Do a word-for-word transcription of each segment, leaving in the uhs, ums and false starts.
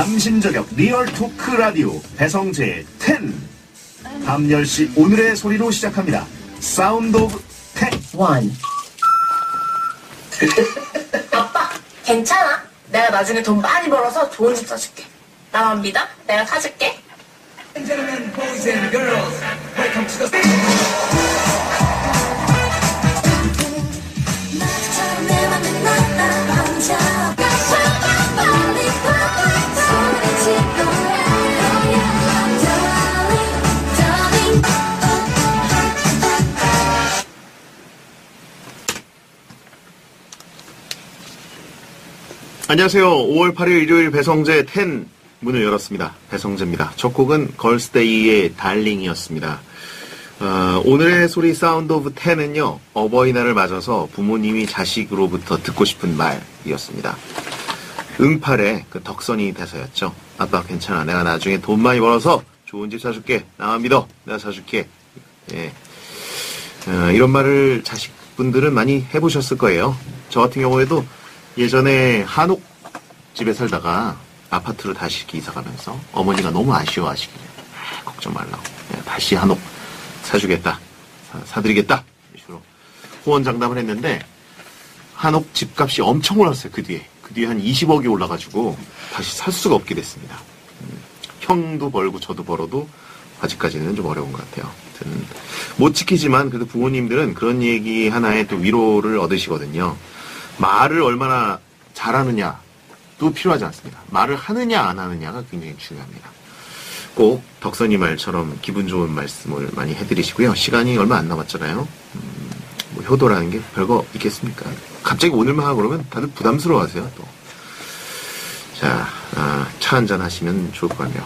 남신저격 리얼 토크 라디오 배성재 텐 밤 열 시 오늘의 소리로 시작합니다. 사운드 오브 텐 원. 아빠 괜찮아? 내가 나중에 돈 많이 벌어서 좋은 집 사줄게. 나만 믿어? 내가 사줄게. Gentlemen, boys and girls, welcome to the stage. 안녕하세요. 오월 팔일 일요일 배성재 텐 문을 열었습니다. 배성재입니다. 첫 곡은 걸스데이의 달링이었습니다. 어, 오늘의 소리 사운드 오브 텐은요. 어버이날을 맞아서 부모님이 자식으로부터 듣고 싶은 말이었습니다. 응팔의 그 덕선이 대사였죠. 아빠 괜찮아. 내가 나중에 돈 많이 벌어서 좋은 집 사줄게. 나만 믿어. 내가 사줄게. 예. 어, 이런 말을 자식분들은 많이 해보셨을 거예요. 저 같은 경우에도 예전에 한옥집에 살다가 아파트로 다시 이사가면서 어머니가 너무 아쉬워하시길래 아, 걱정 말라고 다시 한옥 사주겠다 사드리겠다 식으로 호언장담을 했는데 한옥 집값이 엄청 올랐어요. 그 뒤에 그 뒤에 한 이십억이 올라가지고 다시 살 수가 없게 됐습니다. 음, 형도 벌고 저도 벌어도 아직까지는 좀 어려운 것 같아요. 아무튼 못 지키지만 그래도 부모님들은 그런 얘기 하나에 또 위로를 얻으시거든요. 말을 얼마나 잘하느냐도 필요하지 않습니다. 말을 하느냐 안 하느냐가 굉장히 중요합니다. 꼭 덕선이 말처럼 기분 좋은 말씀을 많이 해드리시고요. 시간이 얼마 안 남았잖아요. 음, 뭐 효도라는 게 별거 있겠습니까? 갑자기 오늘만 하고 그러면 다들 부담스러워하세요. 또. 자, 아, 차 한잔 하시면 좋을 것 같네요.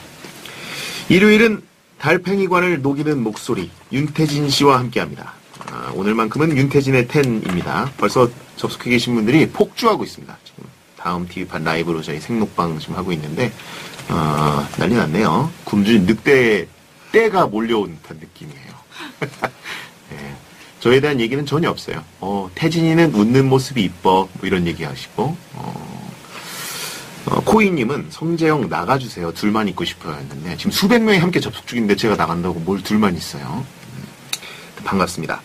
일요일은 달팽이관을 녹이는 목소리 윤태진 씨와 함께합니다. 아, 오늘만큼은 윤태진의 텐입니다. 벌써 접속해 계신 분들이 폭주하고 있습니다. 지금 다음 티비판 라이브로 저희 생록방 지금 하고 있는데 어, 난리 났네요. 굶주린 늑대의 때가 몰려온 듯한 느낌이에요. 네. 저에 대한 얘기는 전혀 없어요. 어, 태진이는 웃는 모습이 이뻐 뭐 이런 얘기하시고 어, 어, 코이님은 성재형 나가주세요. 둘만 있고 싶어요 했는데 지금 수백 명이 함께 접속 중인데 제가 나간다고 뭘 둘만 있어요. 반갑습니다.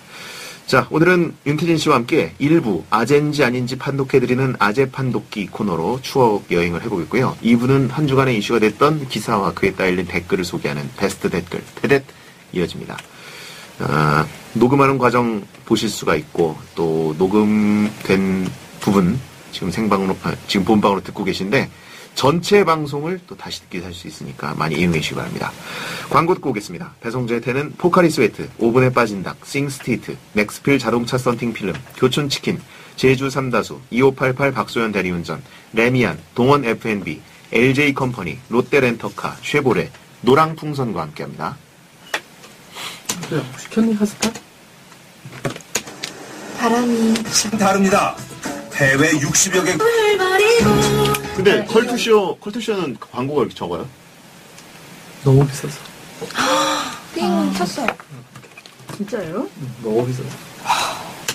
자, 오늘은 윤태진 씨와 함께 일부 아젠지 아닌지 판독해드리는 아재 판독기 코너로 추억 여행을 해보겠고요. 이 부는 한 주간의 이슈가 됐던 기사와 그에 따른 댓글을 소개하는 베스트 댓글, 테댓 이어집니다. 아, 녹음하는 과정 보실 수가 있고 또 녹음된 부분 지금 생방으로, 지금 본방으로 듣고 계신데 전체 방송을 또 다시 듣기 할 수 있으니까 많이 이용해 주시기 바랍니다. 광고 듣고 오겠습니다. 배성재의 텐은 포카리 스웨트, 오븐에 빠진 닭, 싱스트리트, 맥스필 자동차 썬팅 필름, 교촌치킨, 제주 삼다수, 이오팔팔 박소연 대리운전, 레미안, 동원 에프앤비, 엘제이 컴퍼니, 롯데 렌터카, 쉐보레, 노랑풍선과 함께합니다. 야, 시켰니 하스팟? 바람이 다릅니다. 해외 육십여 개 근데 컬투쇼, 컬투쇼는 광고가 이렇게 적어요? 너무 비싸서 띵 쳤어요. 진짜요? 응, 너무 비싸서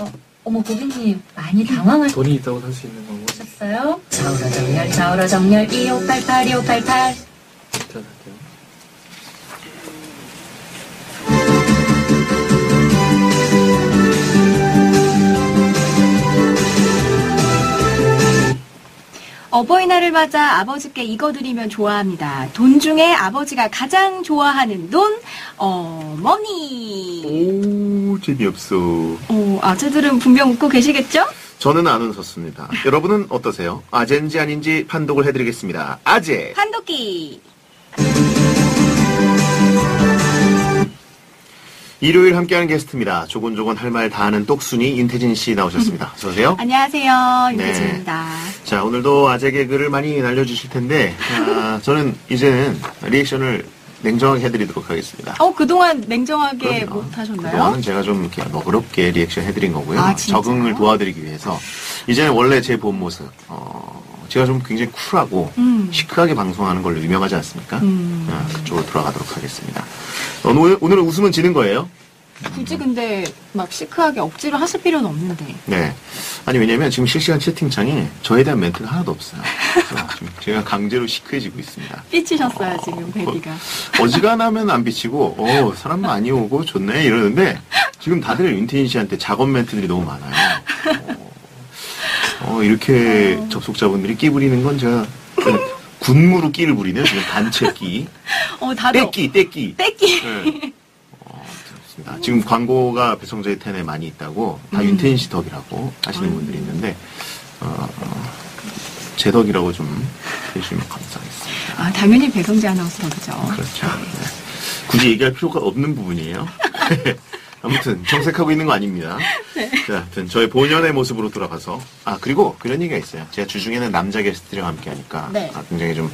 어, 어머 고객님 많이 당황을 돈이 있다고 살 수 있는 광고 쳤어요? 좌우로 정렬 좌우로 정렬 이오팔팔 이오팔팔 자, 갈게요. 어버이날을 맞아 아버지께 이거 드리면 좋아합니다. 돈 중에 아버지가 가장 좋아하는 돈, 어머니. 오, 재미없어. 오, 아재들은 분명 웃고 계시겠죠? 저는 안 웃었습니다. 여러분은 어떠세요? 아재인지 아닌지 판독을 해드리겠습니다. 아재 판독기. 일요일 함께하는 게스트입니다. 조곤조곤 할 말 다 하는 똑순이 윤태진 씨 나오셨습니다. 어서 오세요. 안녕하세요. 윤태진입니다. 네. 자, 오늘도 아재 개그를 많이 날려주실 텐데 아, 저는 이제는 리액션을 냉정하게 해드리도록 하겠습니다. 어, 그동안 냉정하게 못하셨나요? 그동안은 제가 좀 이렇게 너그럽게 리액션 해드린 거고요. 아, 적응을 도와드리기 위해서 이제는 원래 제 본 모습 어, 제가 좀 굉장히 쿨하고 음. 시크하게 방송하는 걸로 유명하지 않습니까? 음. 아, 그쪽으로 돌아가도록 하겠습니다. 어, 오늘, 오늘은 웃으면 지는 거예요? 굳이 근데 막 시크하게 억지로 하실 필요는 없는데. 네. 아니 왜냐면 지금 실시간 채팅창에 저에 대한 멘트가 하나도 없어요. 제가 강제로 시크해지고 있습니다. 삐치셨어요. 어, 지금 배디가. 어, 어지간하면 안 삐치고 어 사람 많이 오고 좋네 이러는데 지금 다들 윤태진 씨한테 작업 멘트들이 너무 많아요. 어, 어 이렇게 어... 접속자분들이 끼 부리는 건 제가 군무로 끼를 부리네요. 지금 단체 끼. 어, 다들 떼끼 떼끼. 떼끼. 네. 아, 지금 광고가 배성재의 텐에 많이 있다고 다 음. 윤태진 씨 덕이라고 하시는 음. 분들이 있는데 어, 어, 제 덕이라고 좀 해주시면 감사하겠습니다. 아, 당연히 배성재 아나운서 덕이죠. 그렇죠. 네. 굳이 얘기할 필요가 없는 부분이에요. 아무튼 정색하고 있는 거 아닙니다. 네. 자, 아무튼 저의 본연의 모습으로 돌아가서 아 그리고 그런 얘기가 있어요. 제가 주중에는 남자 게스트들과 함께하니까 네. 아, 굉장히 좀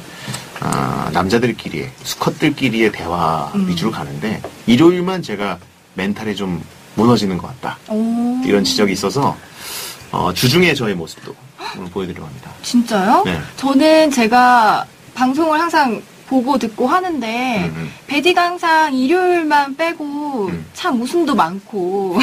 아, 남자들끼리의 수컷들끼리의 대화 음. 위주로 가는데 일요일만 제가 멘탈이 좀 무너지는 것 같다. 이런 지적이 있어서 어, 주중에 저의 모습도 오늘 보여드리려고 합니다. 진짜요? 네. 저는 제가 방송을 항상 보고 듣고 하는데 음, 음. 배디가 항상 일요일만 빼고 음. 참 웃음도 많고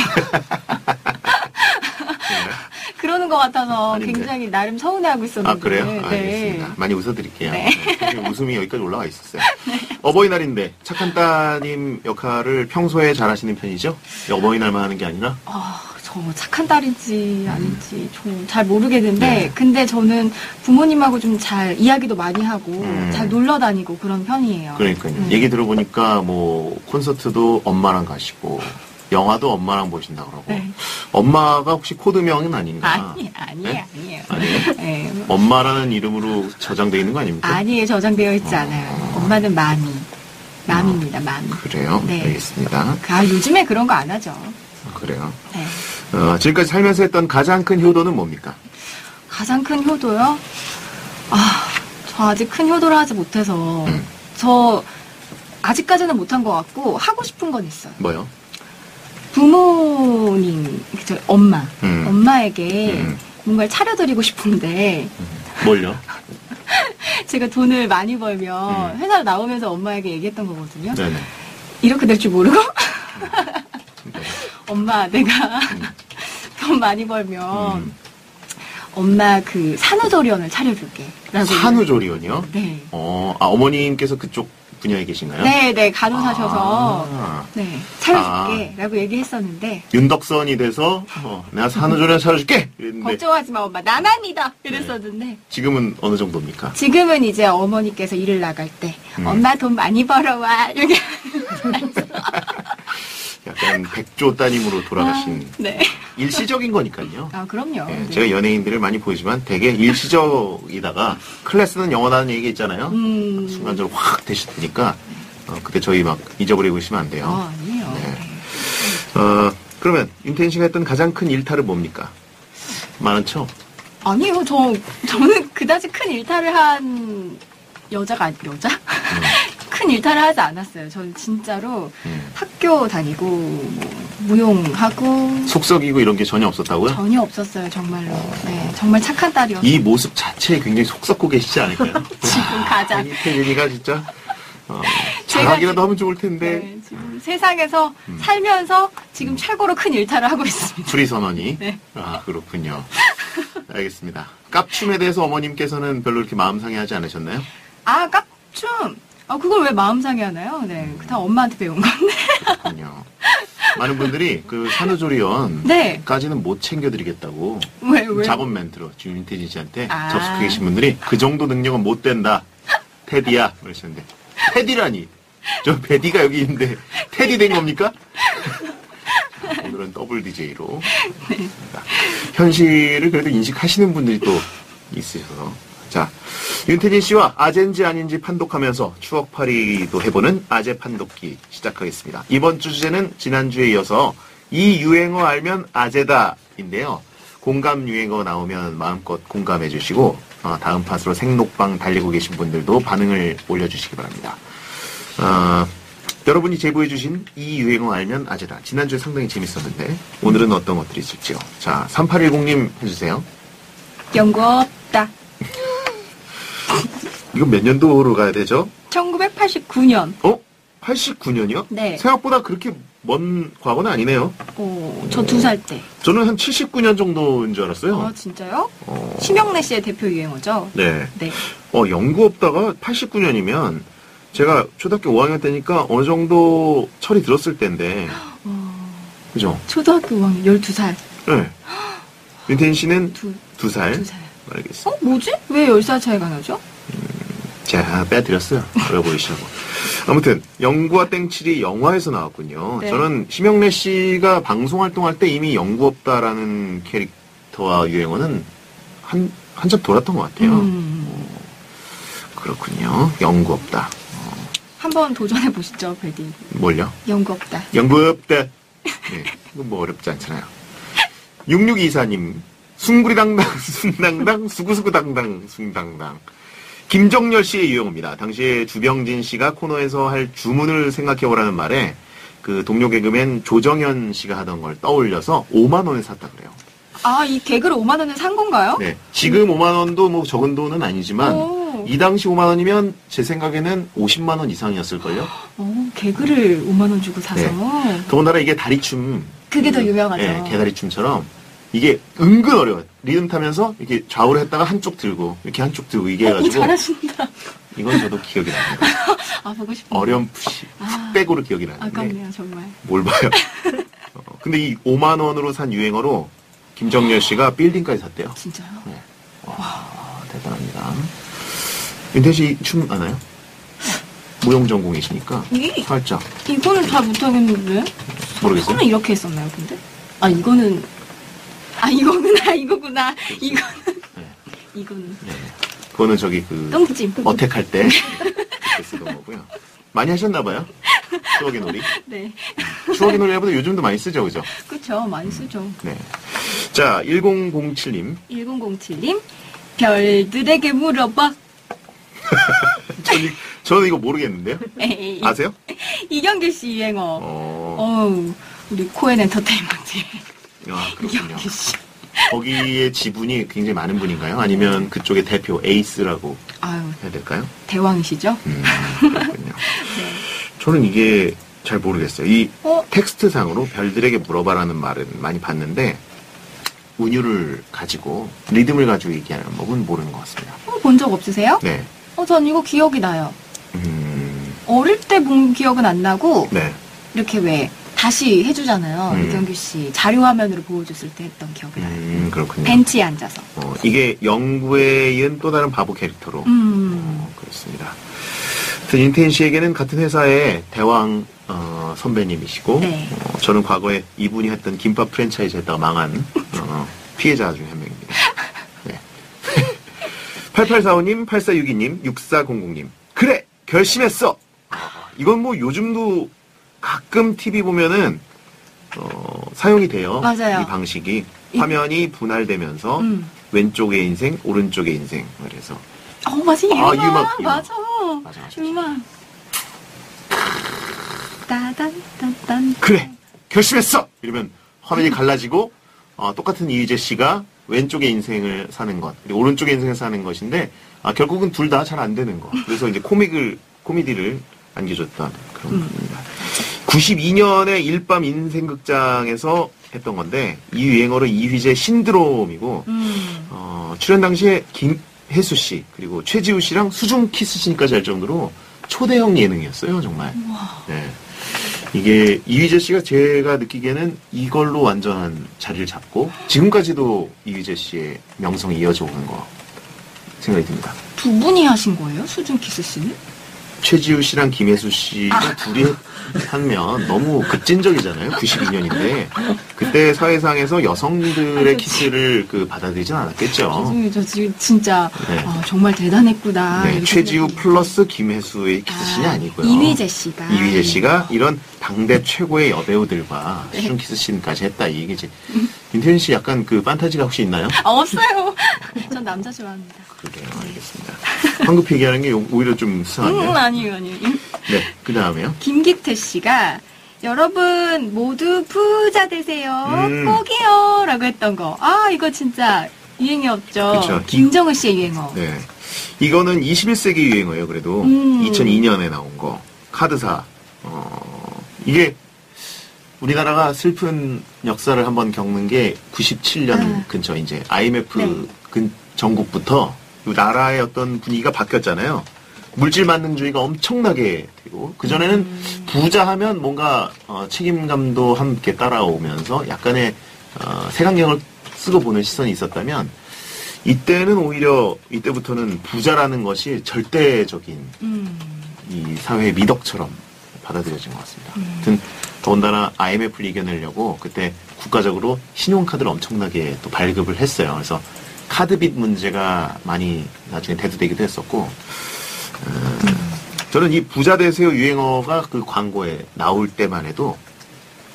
그러는 것 같아서 아닌데. 굉장히 나름 서운해하고 있었는데. 아 그래요? 네. 알겠습니다. 많이 웃어드릴게요. 네. 네. 웃음이 여기까지 올라와 있었어요. 네. 어버이날인데 착한 따님 역할을 평소에 잘하시는 편이죠? 어버이날만 하는 게 아니라? 아, 어, 저 착한 딸인지 아닌지 좀 잘 모르겠는데 네. 근데 저는 부모님하고 좀 잘 이야기도 많이 하고 음. 잘 놀러 다니고 그런 편이에요. 그러니까요. 음. 얘기 들어보니까 뭐 콘서트도 엄마랑 가시고 영화도 엄마랑 보신다 그러고 네. 엄마가 혹시 코드명은 아닌가? 아니, 아니, 네? 아니에요. 아니에요? 네. 엄마라는 이름으로 저장되어 있는 거 아닙니까? 아니에요. 저장되어 있지 어... 않아요. 엄마는 마미. 마미입니다. 마미. 그래요? 네. 알겠습니다. 아, 요즘에 그런 거 안 하죠. 아, 그래요? 네. 어, 지금까지 살면서 했던 가장 큰 효도는 뭡니까? 가장 큰 효도요? 아, 저 아직 큰 효도를 하지 못해서 음. 저 아직까지는 못한 것 같고 하고 싶은 건 있어요. 뭐요? 부모님, 그쵸, 엄마, 음. 엄마에게 음. 뭔가를 차려드리고 싶은데 뭘요? 제가 돈을 많이 벌면 음. 회사를 나오면서 엄마에게 얘기했던 거거든요. 네네. 이렇게 될 줄 모르고 음. 엄마 내가 음. 돈 많이 벌면 음. 엄마 그 산후조리원을 차려줄게. 산후조리원이요? 네. 어, 아, 어머님께서 그쪽 분야에 계신가요? 네, 네, 간호사셔서 아~ 네, 차려줄게 아~ 라고 얘기했었는데 윤덕선이 돼서 어, 내가 산후조리원 차려줄게! 이랬는데 걱정하지 마 엄마, 나만 믿어! 이랬었는데 네. 지금은 어느 정도입니까? 지금은 이제 어머니께서 일을 나갈 때 음. 엄마 돈 많이 벌어와 이렇게 약간 백조 따님으로 돌아가신 아, 네. 일시적인 거니까요. 아 그럼요. 네, 네. 제가 연예인들을 많이 보이지만 되게 일시적이다가 클래스는 영원하는 얘기 있잖아요. 음... 순간적으로 확 되시니까 어, 그때 저희 막 잊어버리고 있으면 안 돼요. 아, 아니에요. 네. 어, 그러면 윤태진 씨가 했던 가장 큰 일탈은 뭡니까? 많았죠? 아니요. 저, 저는 그다지 큰 일탈을 한 여자가 아니 여자? 음. 큰 일탈을 하지 않았어요. 저는 진짜로 음. 학교 다니고 뭐, 무용하고 속썩이고 이런 게 전혀 없었다고요? 전혀 없었어요. 정말로. 어... 네, 정말 착한 딸이었어요. 이 모습 자체에 굉장히 속썩고 계시지 않을까요? 지금 가장 태진이가 진짜 어, 잘하기라도 하면 좋을 텐데 네, 지금 세상에서 음. 살면서 지금 최고로 큰 일탈을 하고 있습니다. 프리 선언이? 네. 아 그렇군요. 알겠습니다. 깝춤에 대해서 어머님께서는 별로 이렇게 마음 상해하지 않으셨나요? 아 깝춤! 아, 그걸 왜 마음 상해하나요? 네, 음. 다 엄마한테 배운 건데. 그렇군요. 많은 분들이 그 산후조리원까지는 네. 못 챙겨드리겠다고 왜, 왜? 작업 멘트로 지금 윤태진 씨한테 아. 접속해 계신 분들이 그 정도 능력은 못 된다. 테디야. 그러셨는데 테디라니. 저 베디가 여기 있는데 테디 된 겁니까? 오늘은 더블 디제이로. 네. 현실을 그래도 인식하시는 분들이 또 있으셔서. 자, 윤태진 씨와 아젠지 아닌지 판독하면서 추억팔이도 해보는 아재 판독기 시작하겠습니다. 이번 주 주제는 지난주에 이어서 이 유행어 알면 아재다인데요. 공감 유행어 나오면 마음껏 공감해 주시고 어, 다음 팟으로 생록방 달리고 계신 분들도 반응을 올려주시기 바랍니다. 어, 여러분이 제보해 주신 이 유행어 알면 아재다. 지난주에 상당히 재밌었는데 오늘은 어떤 것들이 있을지요. 자, 삼팔일공님 해주세요. 연구 없다. 이건 몇 년도로 가야 되죠? 천구백팔십구 년. 어? 팔십구 년이요? 네. 생각보다 그렇게 먼 과거는 아니네요. 오, 저 두 살 때. 저는 한 칠십구 년 정도인 줄 알았어요. 아, 진짜요? 어... 심형래 씨의 대표 유행어죠? 네. 네. 어, 영구 없다가 팔십구 년이면 제가 초등학교 오 학년 때니까 어느 정도 철이 들었을 때인데. 어... 그죠? 초등학교 오 학년, 열두 살. 네. 윤태진 씨는 두, 두 살. 두 살. 알겠어. 어, 뭐지? 왜 열 살 차이가 나죠? 음, 제가 빼드렸어요. 그래 보이시라고. 아무튼 영구와 땡칠이 영화에서 나왔군요. 네. 저는 심형래 씨가 방송 활동할 때 이미 영구 없다라는 캐릭터와 유행어는 한, 한참 돌았던 것 같아요. 음. 어, 그렇군요. 영구 없다. 어. 한번 도전해 보시죠, 베디. 뭘요? 영구 없다. 영구 없다. 네, 이건 뭐 어렵지 않잖아요. 육육이사님. 숭구리당당, 순당당, 수구수구당당, 숭당당. 김정열 씨의 유형입니다. 당시에 주병진 씨가 코너에서 할 주문을 생각해오라는 말에 그 동료 개그맨 조정현 씨가 하던 걸 떠올려서 오만 원에 샀다 그래요. 아, 이 개그를 오만 원에 산 건가요? 네. 지금 오만 원도 뭐 적은 돈은 아니지만 오. 이 당시 오만 원이면 제 생각에는 오십만 원 이상이었을걸요? 오, 개그를 오만 원 주고 사서. 네. 더군다나 이게 다리춤. 그게 더 유명하죠. 네, 개다리춤처럼. 이게 은근 어려워요. 리듬 타면서 이렇게 좌우를 했다가 한쪽 들고 이렇게 한쪽 들고 이게 해가지고. 잘하신다. 이건 저도 기억이 납니다. 아, 보고 싶네요. 어렴풋이 아, 백으로 기억이 나는데. 아깝네요, 정말. 뭘 봐요. 어, 근데 이 오만 원으로 산 유행어로 김정열 씨가 빌딩까지 샀대요. 진짜요? 네. 와, 대단합니다. 윤태 씨 춤 아나요? 무용전공이시니까 이, 살짝. 이거는 다 못하겠는데? 모르겠어요. 손은 이렇게 했었나요, 근데? 아, 이거는 아, 이거구나, 이거구나, 그렇죠. 이거는. 네. 이거는. 네. 그거는 저기 그. 똥찜. 어택할 때. 쓰던 거고요. 많이 하셨나봐요. 추억의 놀이. 네. 추억의 놀이 해보다 요즘도 많이 쓰죠, 그죠? 그쵸, 많이 쓰죠. 네. 자, 천칠님. 천칠님. 별들에게 물어봐. 저는, 저는 이거 모르겠는데요? 에이. 아세요? 이경규 씨 유행어. 어. 어우, 우리 코엔엔터테인먼트. 아, 그렇군요. 거기에 지분이 굉장히 많은 분인가요? 아니면 그쪽의 대표 에이스라고 아유, 해야 될까요? 대왕이시죠? 음, 그렇군요. 네. 저는 이게 잘 모르겠어요. 이 어? 텍스트상으로 별들에게 물어봐라는 말은 많이 봤는데 운율을 가지고 리듬을 가지고 얘기하는 법은 모르는 것 같습니다. 어, 본 적 없으세요? 네. 어, 전 이거 기억이 나요. 음... 어릴 때 본 기억은 안 나고 네. 이렇게 왜 다시 해주잖아요. 음. 이경규 씨 자료화면으로 보여줬을 때 했던 기억이 나요. 음, 그렇군요. 벤치에 앉아서. 어, 이게 영구에 이은 또 다른 바보 캐릭터로. 음. 어, 그렇습니다. 윤태인 씨에게는 같은 회사의 대왕 어, 선배님이시고 네. 어, 저는 과거에 이분이 했던 김밥 프랜차이즈 했다가 망한 어, 피해자 중에 한 명입니다. 네. 팔팔사오님, 팔사육이님, 육사공공님. 그래! 결심했어! 이건 뭐 요즘도 가끔 티비 보면은 어, 사용이 돼요. 맞아요. 이 방식이 화면이 분할되면서 음. 왼쪽의 인생, 오른쪽의 인생 그래서. 어, 맞아. 아, 유막. 맞아. 맞아. 유막. 따단따단. 그래, 결심했어. 이러면 화면이 음. 갈라지고 어, 똑같은 이휘재 씨가 왼쪽의 인생을 사는 것, 그리고 오른쪽의 인생을 사는 것인데 아, 결국은 둘 다 잘 안 되는 거. 그래서 이제 코믹을 코미디를 안겨줬던 그런 음. 겁니다. 구십이 년에 일밤 인생극장에서 했던 건데 이 유행어로 이휘재 신드롬이고 음. 어, 출연 당시에 김혜수 씨 그리고 최지우 씨랑 수중 키스신까지 할 정도로 초대형 예능이었어요 정말. 네. 이게 이휘재 씨가 제가 느끼기에는 이걸로 완전한 자리를 잡고 지금까지도 이휘재 씨의 명성이 이어져 오는 거 생각이 듭니다. 두 분이 하신 거예요? 수중 키스신을? 최지우 씨랑 김혜수 씨가 아. 둘이 하면 너무 급진적이잖아요. 구십이 년인데 그때 사회상에서 여성들의 아, 키스를 그 받아들이진 않았겠죠. 죄송해요. 저 지금 진짜 네. 아, 정말 대단했구나. 네, 최지우 플러스 김혜수의 키스신이 아, 아니고요. 이휘재 씨가 이휘재 씨가 이런 당대 최고의 여배우들과 네. 수중 키스신까지 했다 이 얘기지. 윤태진 씨 약간 그 판타지가 혹시 있나요? 아, 없어요. 전 남자 좋아합니다. 그래요, 알겠습니다. 황급히 얘기하는 게 오히려 좀 이상한데. 음, 아니요, 아니요. 네, 그 다음에요. 김기태 씨가 여러분 모두 부자 되세요. 음. 꼭이요. 라고 했던 거. 아, 이거 진짜 유행이 없죠. 그쵸. 김정은 씨의 유행어. 네. 이거는 이십일 세기 유행어예요, 그래도. 음. 이천이 년에 나온 거. 카드사. 어, 이게 우리나라가 슬픈 역사를 한번 겪는 게 구십칠 년 아. 근처 이제 아이엠에프 네. 근 전국부터 나라의 어떤 분위기가 바뀌었잖아요. 물질 만능주의가 엄청나게 되고 그전에는 음. 부자하면 뭔가 어, 책임감도 함께 따라오면서 약간의 어, 색안경을 쓰고 보는 시선이 있었다면 이때는 오히려 이때부터는 부자라는 것이 절대적인 음. 이 사회의 미덕처럼 받아들여진 것 같습니다. 음. 하여튼 더군다나 아이엠에프를 이겨내려고 그때 국가적으로 신용카드를 엄청나게 또 발급을 했어요. 그래서 카드빚 문제가 많이 나중에 대두되기도 했었고 음, 저는 이 부자 되세요 유행어가 그 광고에 나올 때만 해도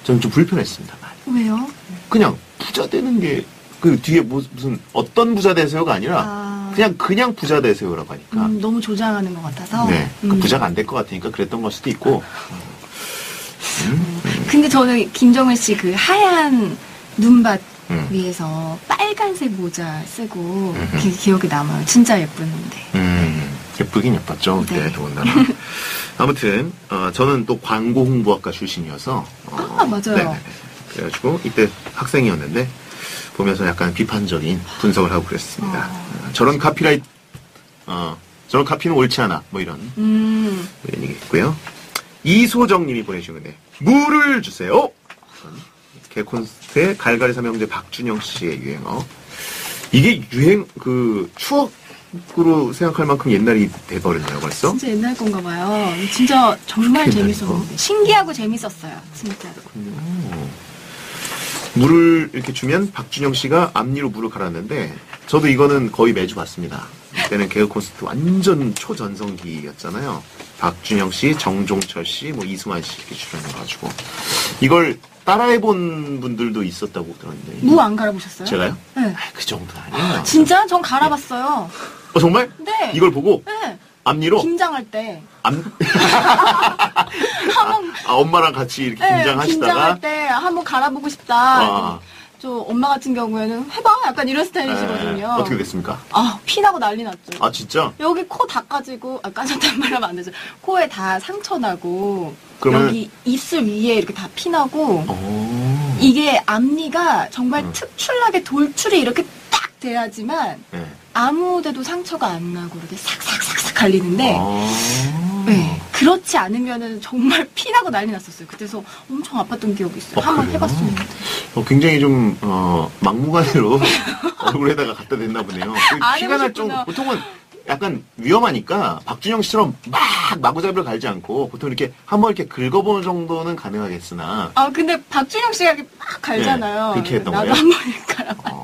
저는 좀 불편했습니다. 많이. 왜요? 그냥 부자 되는 게 그 뒤에 무슨 어떤 부자 되세요가 아니라 아... 그냥 그냥 부자 되세요라고 하니까 음, 너무 조장하는 것 같아서 네, 음. 부자가 안 될 것 같으니까 그랬던 걸 수도 있고 음. 음. 근데 저는 김정은 씨 그 하얀 눈밭 음. 위에서 빨간색 모자 쓰고 그 기억이 남아요. 진짜 예쁘는데 음. 예쁘긴 예뻤죠. 그때 네. 더군다나. 아무튼 어, 저는 또 광고 홍보학과 출신이어서 어, 아 맞아요. 네네네. 그래가지고 이때 학생이었는데 보면서 약간 비판적인 분석을 하고 그랬습니다. 어... 저런 카피라이트, 어, 저런 카피는 옳지 않아. 뭐 이런, 음... 이런 얘기 있고요. 이소정님이 보내주신 건데, 물을 주세요! 개콘서트의 갈갈이 삼형제 박준영 씨의 유행어. 이게 유행, 그, 추억으로 생각할 만큼 옛날이 되거든요, 벌써? 진짜 옛날 건가 봐요. 진짜 정말 재밌었는데. 신기하고 재밌었어요, 진짜. 음... 물을 이렇게 주면 박준영 씨가 앞니로 물을 갈았는데 저도 이거는 거의 매주 봤습니다. 그때는 개그콘서트 완전 초전성기였잖아요. 박준영 씨, 정종철 씨, 뭐 이승환 씨 이렇게 출연해가지고 이걸 따라해본 분들도 있었다고 들었는데 무 안 갈아보셨어요? 제가요? 네. 아, 그 정도 아니에요. 진짜? 전 갈아봤어요. 어 정말? 네. 이걸 보고? 네. 앞니로? 김장할 때. 앞... 한번... 아, 아, 엄마랑 같이 이렇게 네, 김장하시다가? 김장할 때 한번 갈아보고 싶다. 아. 저 엄마 같은 경우에는 해봐! 약간 이런 스타일이시거든요. 네. 어떻게 됐습니까? 아, 피나고 난리 났죠. 아, 진짜? 여기 코 다 까지고, 아, 까졌단 말 하면 안 되죠. 코에 다 상처 나고, 그러면... 여기 입술 위에 이렇게 다 피나고, 오. 이게 앞니가 정말 음. 특출나게 돌출이 이렇게 딱 돼야지만, 네. 아무데도 상처가 안 나고 이렇게 싹싹싹싹 갈리는데 아 네, 그렇지 않으면은 정말 피나고 난리 났었어요. 그때서 엄청 아팠던 기억이 있어요. 아, 한번 해봤습니다. 어, 굉장히 좀 어, 막무가내로 얼굴에다가 갖다 댔나 보네요. 피가 날 좀 보통은 약간 위험하니까 박준영 씨처럼 막 마구잡이로 갈지 않고 보통 이렇게 한번 이렇게 긁어보는 정도는 가능하겠으나 아 근데 박준영 씨가 이렇게 막 갈잖아요. 네, 그렇게 했던 거예요? 나도 한 번 갈아봐.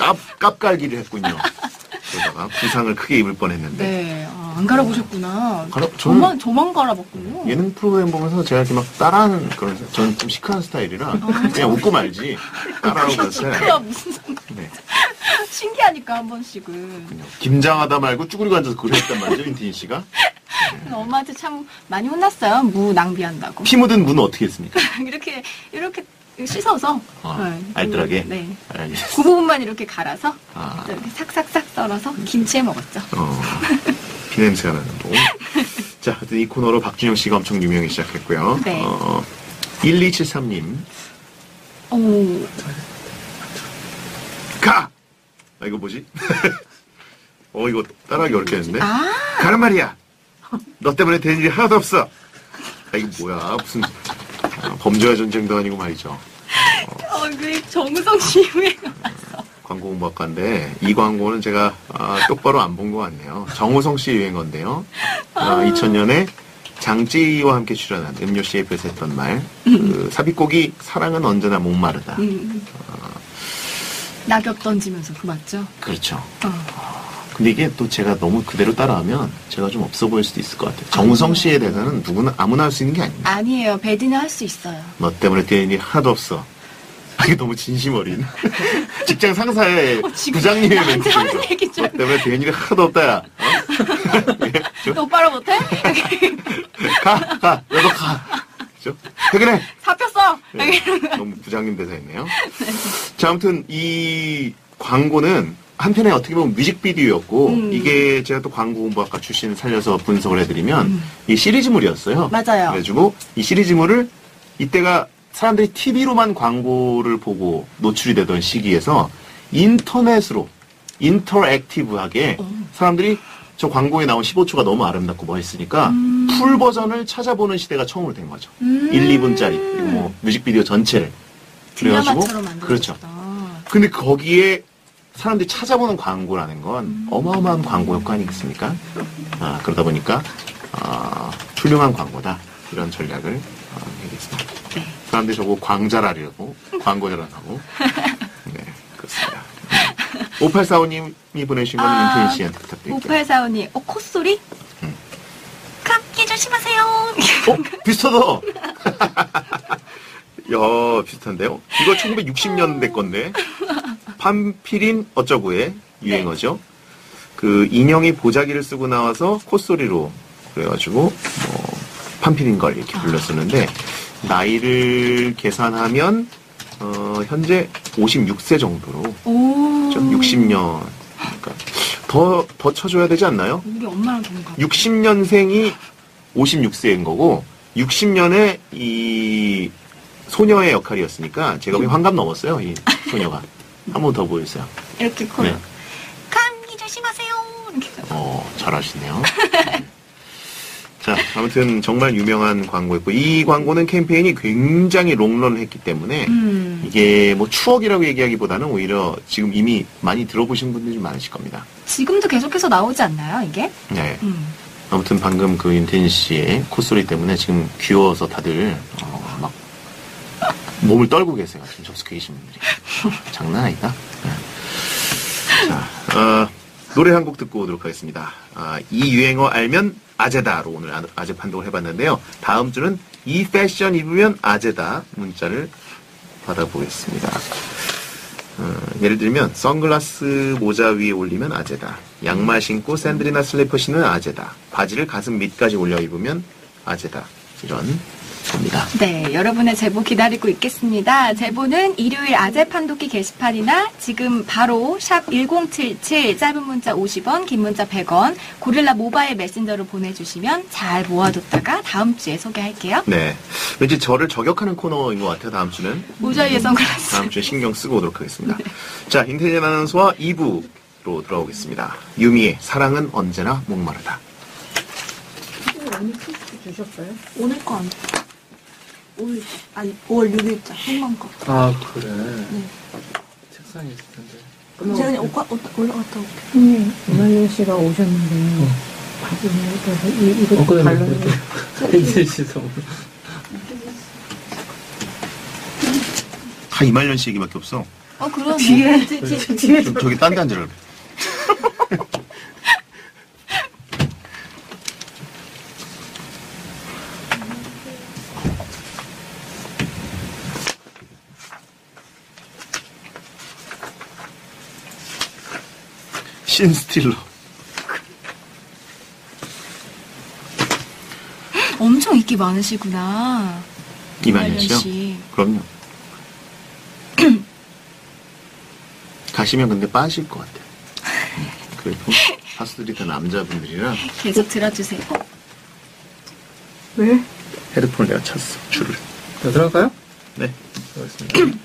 깝, 깝갈기를 했군요. 그러다가 부상을 크게 입을 뻔했는데. 네, 아, 안 갈아보셨구나. 갈아, 저는, 저만, 저만 갈아봤군요. 예능 프로그램 보면서 제가 이렇게 막 따라하는 그런, 저는 좀 시크한 스타일이라 아, 그냥 웃고 말지. 따라하는 것을. 시크야 무슨 상관이야. 네. 신기하니까 한 번씩은. 그렇군요. 김장하다 말고 쭈그리고 앉아서 그걸 했단 말이죠, 윤태진 씨가. 네. 엄마한테 참 많이 혼났어요. 무 낭비한다고. 피 묻은 무는 어떻게 했습니까? 이렇게, 이렇게. 씻어서 어, 네. 알뜰하게? 네. 알겠습니다. 그 부분만 이렇게 갈아서 아. 이렇게 삭삭삭 썰어서 김치에 먹었죠. 어, 비냄새가 나는 거. 자, 이 코너로 박준영 씨가 엄청 유명히 시작했고요. 네. 어, 일이칠삼 님 오. 가! 아, 이거 뭐지? 어, 이거 따라하기 어렵겠는데? 아 가란 말이야! 너 때문에 된 일이 하나도 없어! 아, 이거 뭐야? 무슨... 범죄와 전쟁도 아니고 말이죠. 어, 어 그 정우성 씨 유행어 맞어. 광고 공부학과인데 이 광고는 제가 아, 똑바로 안 본 것 같네요. 정우성 씨 유행어인데요. 아, 이천 년에 장찌와 함께 출연한 음료 씨에프에서 했던 말. 그, 삽입곡이 사랑은 언제나 목마르다. 음. 어, 낙엽 던지면서 그 맞죠? 그렇죠. 어. 근데 이게 또 제가 너무 그대로 따라하면 제가 좀 없어 보일 수도 있을 것 같아요. 정우성 씨에 대해서는 누구나 아무나 할 수 있는 게 아닙니다. 아니에요. 배디는 할 수 있어요. 너 때문에 대인이 하나도 없어. 이게 너무 진심 어린. 직장 상사의 어, 부장님의 멘트죠. 너 때문에 대인이 하나도 없다야. 어? 똑바로 못해? 가! 가! 너도 가! 그죠? 퇴근해! 잡혔어! 네. 너무 부장님 대사였네요. 네. 자, 아무튼 이 광고는 한편에 어떻게 보면 뮤직비디오였고 음. 이게 제가 또 광고 공부학과 출신 살려서 분석을 해드리면 음. 이 시리즈물이었어요. 맞아요. 그래가지고 이 시리즈물을 이때가 사람들이 티비로만 광고를 보고 노출이 되던 시기에서 인터넷으로 인터랙티브하게 사람들이 저 광고에 나온 십오 초가 너무 아름답고 멋있으니까 음. 풀 버전을 찾아보는 시대가 처음으로 된 거죠. 음. 일, 이 분짜리 뭐 뮤직비디오 전체를. 그래가지고 그렇죠. 근데 거기에 사람들이 찾아보는 광고라는 건 음. 어마어마한 광고 효과 아니겠습니까? 아, 그러다 보니까 어, 훌륭한 광고다. 이런 전략을 어, 얘기했습니다. 네. 사람들이 저거 광자라려고 광고자라고. 네, 그렇습니다. 오팔사오님이 보내주신 건 아, 윤태진 씨한테 부탁드릴게요. 오팔사오님, 어, 콧소리? 응. 감기 조심하세요. 어? 비슷하다. 야, 비슷한데요? 이거 천구백육십 년대 건데. 판피린 어쩌구의 유행어죠. 네. 그 인형이 보자기를 쓰고 나와서 콧소리로 그래가지고 뭐 판피린걸 이렇게 불렀었는데 아. 나이를 계산하면 어, 현재 오십육 세 정도로 오. 좀 육십 년 그러니까 더, 더 쳐줘야 되지 않나요? 우리 엄마랑 동갑. 육십 년생이 오십육 세인 거고 육십 년에 이 소녀의 역할이었으니까 제가 음. 환갑 넘었어요. 이 소녀가. 한 번 더 보여주세요. 이렇게 콜. 네. 감기 조심하세요. 이렇게. 어, 잘하시네요. 자, 아무튼 정말 유명한 광고였고 이 광고는 캠페인이 굉장히 롱런을 했기 때문에 음. 이게 뭐 추억이라고 얘기하기보다는 오히려 지금 이미 많이 들어보신 분들이 많으실 겁니다. 지금도 계속해서 나오지 않나요, 이게? 네. 음. 아무튼 방금 그 윤태진 씨의 콧소리 때문에 지금 귀여워서 다들 어, 막 몸을 떨고 계세요. 지금 접속해 계신 분들이. 장난 아니다. 네. 자, 어, 노래 한 곡 듣고 오도록 하겠습니다. 아, 이 유행어 알면 아재다로 오늘 아재 판독을 해봤는데요. 다음 주는 이 패션 입으면 아재다 문자를 받아보겠습니다. 어, 예를 들면 선글라스 모자 위에 올리면 아재다. 양말 신고 샌들이나 슬리퍼 신으면 아재다. 바지를 가슴 밑까지 올려 입으면 아재다. 이런 겁니다. 네, 여러분의 제보 기다리고 있겠습니다. 제보는 일요일 아재 판독기 게시판이나 지금 바로 샵 일공칠칠 짧은 문자 오십 원, 긴 문자 백 원 고릴라 모바일 메신저로 보내주시면 잘 모아뒀다가 다음 주에 소개할게요. 네, 왠지 저를 저격하는 코너인 것 같아요. 다음 주는 모자 위에 선글라스. 다음 주에 신경 쓰고 오도록 하겠습니다. 네. 자, 인텔리전 아나운서와 이 부로 돌아오겠습니다. 유미의 사랑은 언제나 목마르다. 오늘 테스트 주셨어요? 오늘 거 안. 오월, 아니, 오월 육일자, 한강 거. 아, 그래? 네. 책상에 있을 텐데. 제가 그냥 올라갔다, 올라갔다 올게요. 음, 이말년 씨가 오셨는데, 밥을 먹어서 이것도 발랐는데. 이제 시선. 다 이말년 씨 얘기밖에 없어. 어, 그러네. 뒤에, 뒤에. 저기 딴 데 앉으라고. 신스틸러. 엄청 인기 많으시구나. 이말년 씨요? 그럼요. 가시면 근데 빠질 것 같아요. 그래도 가수들이 다 남자분들이라. 계속 들어주세요. 왜? 헤드폰 내가 찼어. 줄을. 더 들어갈까요? 네. 들어가겠습니다.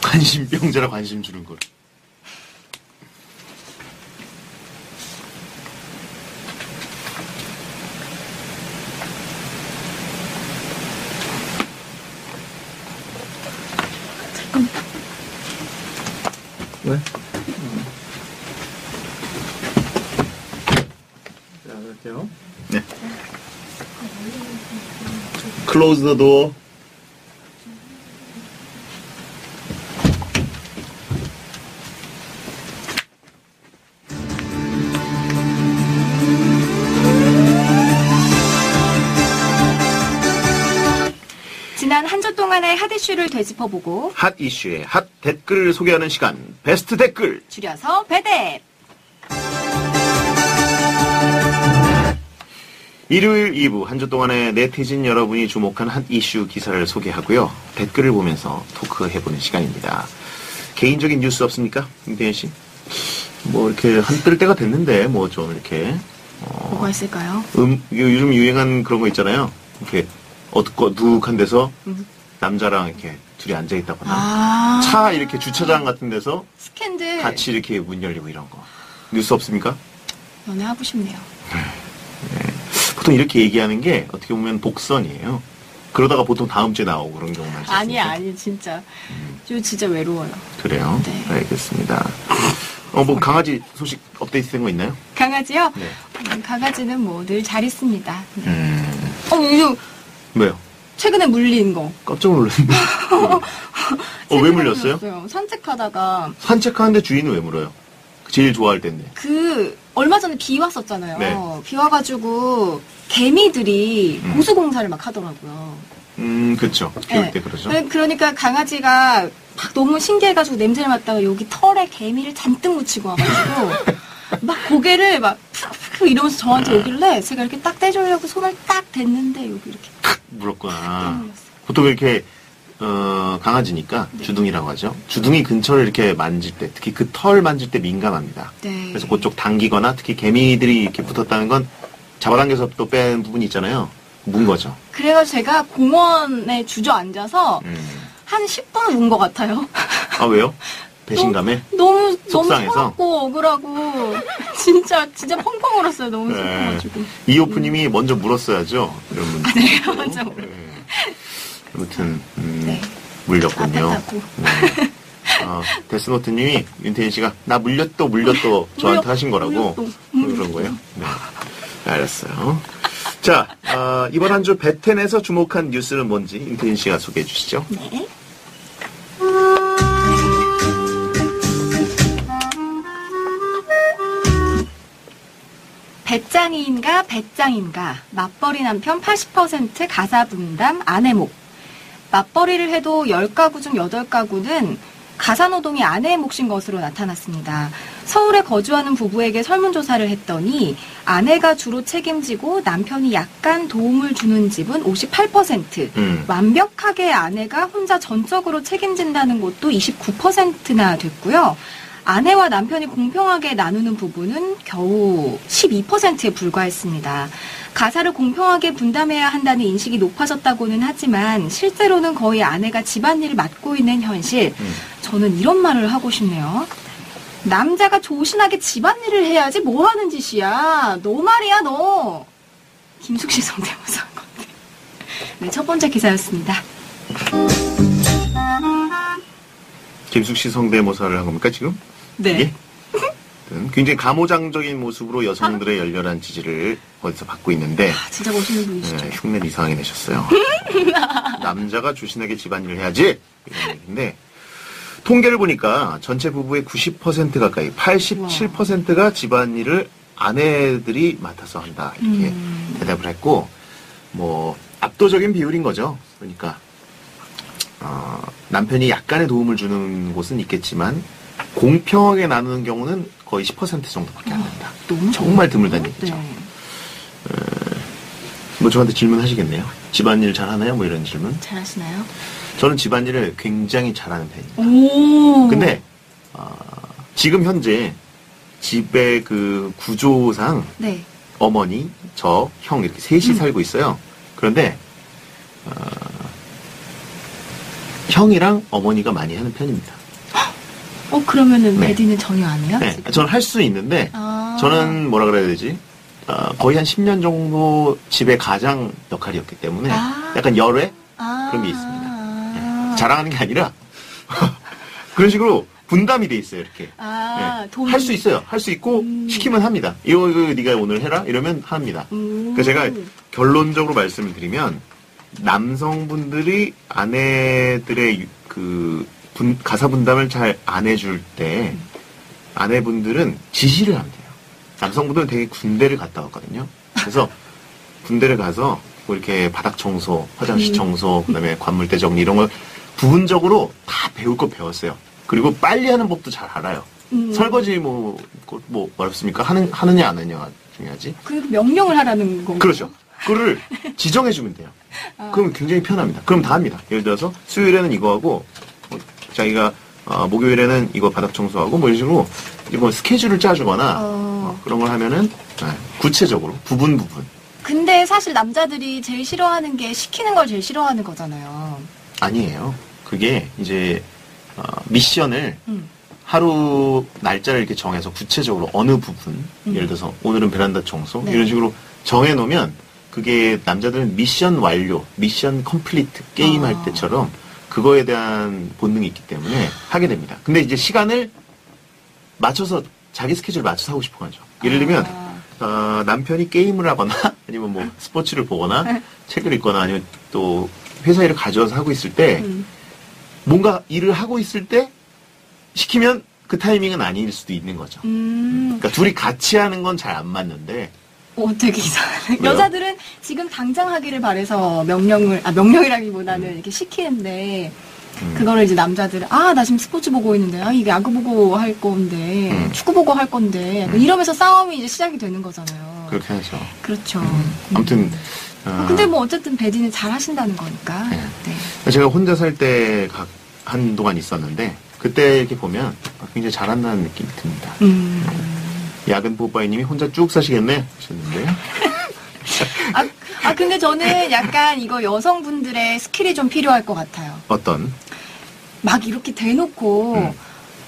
관심병자라 관심 주는 걸. 잠깐만. 왜? 음. 자, 갈게요. 네. Close the door. 핫이슈를 되짚어보고 핫 이슈의 핫 댓글을 소개하는 시간 베스트 댓글 줄여서 배댓. 일요일 이 부 한 주 동안의 네티즌 여러분이 주목한 핫 이슈 기사를 소개하고요. 댓글을 보면서 토크해보는 시간입니다. 개인적인 뉴스 없습니까? 임대현 씨? 뭐 이렇게 한뜰 때가 됐는데 뭐 좀 이렇게 어, 뭐가 있을까요? 음, 요즘 유행한 그런 거 있잖아요. 이렇게 어둑어둑한 데서 음. 남자랑 이렇게 둘이 앉아있다거나 아~ 차 이렇게 주차장 같은 데서 스캔들 같이 이렇게 문 열리고 이런 거 뉴스 없습니까? 연애하고 싶네요. 네. 보통 이렇게 얘기하는 게 어떻게 보면 복선이에요. 그러다가 보통 다음 주에 나오고 그런 경우 많지 않습니까? 아니 아니 진짜 음. 저 진짜 외로워요. 그래요? 네. 알겠습니다. 어, 뭐 강아지 소식 업데이트 된 거 있나요? 강아지요? 네. 음, 강아지는 뭐 늘 잘 있습니다. 네. 음. 어, 이거 왜요? 최근에 물린 거. 깜짝 놀랐는데. 어, 왜 물렸어요? 물렸어요? 산책하다가. 산책하는데 주인은 왜 물어요? 제일 좋아할 텐데. 그 얼마 전에 비 왔었잖아요. 네. 비 와가지고 개미들이 음. 보수공사를 막 하더라고요. 음, 그렇죠. 비 올 때 네. 그러죠. 그러니까 강아지가 막 너무 신기해가지고 냄새를 맡다가 여기 털에 개미를 잔뜩 묻히고 와가지고 막 고개를 막 푹푹 이러면서 저한테 오길래 제가 이렇게 딱 떼주려고 손을 딱 댔는데 여기 이렇게 탁 물었구나. 보통 이렇게 어, 강아지니까 네. 주둥이라고 하죠. 주둥이 근처를 이렇게 만질 때, 특히 그 털 만질 때 민감합니다. 네. 그래서 그쪽 당기거나 특히 개미들이 이렇게 붙었다는 건 잡아당겨서 또 뺀 부분이 있잖아요. 문 거죠. 그래서 제가 공원에 주저앉아서 음. 한 십 분 운 것 같아요. 아, 왜요? 배신감에? 너무, 너무 서럽고 억울하고 진짜 진짜 펑펑 울었어요. 너무 슬퍼가지고. 네. 이호프님이 먼저 물었어야죠. 이런 아, 내가 먼저 물었어요. 네. 아무튼 음, 네. 물렸군요. 네. 어, 데스노트님이 윤태진 씨가 나 물렸도 물렸도 저한테 하신 거라고 그런 거예요. 네. 알았어요. 자, 어, 이번 한 주 배텐에서 주목한 뉴스는 뭔지 윤태진 씨가 소개해 주시죠. 네. 배짱이인가 배짱인가 맞벌이 남편 팔십 퍼센트 가사 분담 아내 몫. 맞벌이를 해도 열 가구 중 여덟 가구는 가사 노동이 아내의 몫인 것으로 나타났습니다. 서울에 거주하는 부부에게 설문조사를 했더니 아내가 주로 책임지고 남편이 약간 도움을 주는 집은 오십팔 퍼센트, 음. 완벽하게 아내가 혼자 전적으로 책임진다는 곳도 이십구 퍼센트나 됐고요. 아내와 남편이 공평하게 나누는 부분은 겨우 십이 퍼센트에 불과했습니다. 가사를 공평하게 분담해야 한다는 인식이 높아졌다고는 하지만 실제로는 거의 아내가 집안일을 맡고 있는 현실. 음. 저는 이런 말을 하고 싶네요. 남자가 조신하게 집안일을 해야지 뭐 하는 짓이야. 너 말이야 너. 김숙씨 성대모사 한 건데. 네, 첫 번째 기사였습니다. 김숙씨 성대모사를 한 겁니까 지금? 네. 예? 굉장히 가모장적인 모습으로 여성들의 열렬한 지지를 어디서 받고 있는데 아, 진짜 멋있는 분이시죠. 네, 흉내를 이상하게 내셨어요. 남자가 조신하게 집안일을 해야지 이런 얘기인데 통계를 보니까 전체 부부의 구십 퍼센트 가까이 팔십칠 퍼센트가 집안일을 아내들이 맡아서 한다 이렇게 음. 대답을 했고 뭐 압도적인 비율인 거죠. 그러니까 어, 남편이 약간의 도움을 주는 곳은 있겠지만 공평하게 나누는 경우는 거의 십 퍼센트 정도밖에 안 된다. 어, 정말 드물다는 얘기죠. 네. 어, 뭐 저한테 질문하시겠네요. 집안일 잘하나요? 뭐 이런 질문. 잘하시나요? 저는 집안일을 굉장히 잘하는 편입니다. 오~ 근데 어, 지금 현재 집의 그 구조상 네. 어머니, 저, 형 이렇게 셋이 음. 살고 있어요. 그런데 어, 형이랑 어머니가 많이 하는 편입니다. 어 그러면은 메디는 네. 전혀 안 해요? 네, 지금? 저는 할 수 있는데 아~ 저는 뭐라 그래야 되지? 어, 거의 한 십 년 정도 집의 가장 역할이었기 때문에 아~ 약간 열애 아~ 그런 게 있습니다. 아~ 네. 자랑하는 게 아니라 그런 식으로 분담이 돼 있어요 이렇게. 아~ 네. 할 수 있어요. 할 수 있고 음~ 시키면 합니다. 이거, 이거 네가 오늘 해라 이러면 합니다. 음~ 그래서 제가 결론적으로 말씀을 드리면 남성분들이 아내들의 그 분, 가사 분담을 잘 안 해줄 때 음. 아내분들은 지시를 하면 돼요. 남성분들은 되게 군대를 갔다 왔거든요. 그래서 군대를 가서 뭐 이렇게 바닥 청소, 화장실 청소, 그다음에 관물대 정리 이런 걸 부분적으로 다 배울 거 배웠어요. 그리고 빨리 하는 법도 잘 알아요. 음. 설거지 뭐, 뭐 어렵습니까? 하는, 하느냐 안 하느냐가 중요하지. 그 명령을 하라는 거. 그렇죠. 그거를 지정해주면 돼요. 아. 그럼 굉장히 편합니다. 그럼 다 합니다. 예를 들어서 수요일에는 이거 하고 자기가 어, 목요일에는 이거 바닥 청소하고 뭐 이런 식으로 이거 스케줄을 짜주거나 어... 어, 그런 걸 하면은 네, 구체적으로 부분 부분. 근데 사실 남자들이 제일 싫어하는 게 시키는 걸 제일 싫어하는 거잖아요. 아니에요. 그게 이제 어, 미션을 음. 하루 날짜를 이렇게 정해서 구체적으로 어느 부분, 음. 예를 들어서 오늘은 베란다 청소, 네. 이런 식으로 정해놓으면 그게 남자들은 미션 완료, 미션 컴플리트 게임 아. 할 때처럼 그거에 대한 본능이 있기 때문에 하게 됩니다. 근데 이제 시간을 맞춰서 자기 스케줄 맞춰서 하고 싶은 거죠. 예를 들면 아. 어, 남편이 게임을 하거나 아니면 뭐 스포츠를 보거나 책을 읽거나 아니면 또 회사 일을 가져와서 하고 있을 때 음. 뭔가 일을 하고 있을 때 시키면 그 타이밍은 아닐 수도 있는 거죠. 음. 그러니까 둘이 같이 하는 건 잘 안 맞는데. 오, 되게 이상하네. 여자들은 지금 당장 하기를 바래서 명령을, 아, 명령이라기보다는 음. 이렇게 시키는데, 음. 그거를 이제 남자들은, 아, 나 지금 스포츠 보고 있는데, 아, 이게 야구 보고 할 건데, 음. 축구 보고 할 건데, 음. 이러면서 싸움이 이제 시작이 되는 거잖아요. 그렇게 하죠. 그렇죠. 음. 아무튼. 어. 근데 뭐 어쨌든 배디는 잘 하신다는 거니까. 네. 네. 제가 혼자 살 때 한동안 있었는데, 그때 이렇게 보면 굉장히 잘한다는 느낌이 듭니다. 음. 야근 뽀빠이님이 혼자 쭉 사시겠네 하셨는데요. 아, 아 근데 저는 약간 이거 여성분들의 스킬이 좀 필요할 것 같아요. 어떤? 막 이렇게 대놓고 음.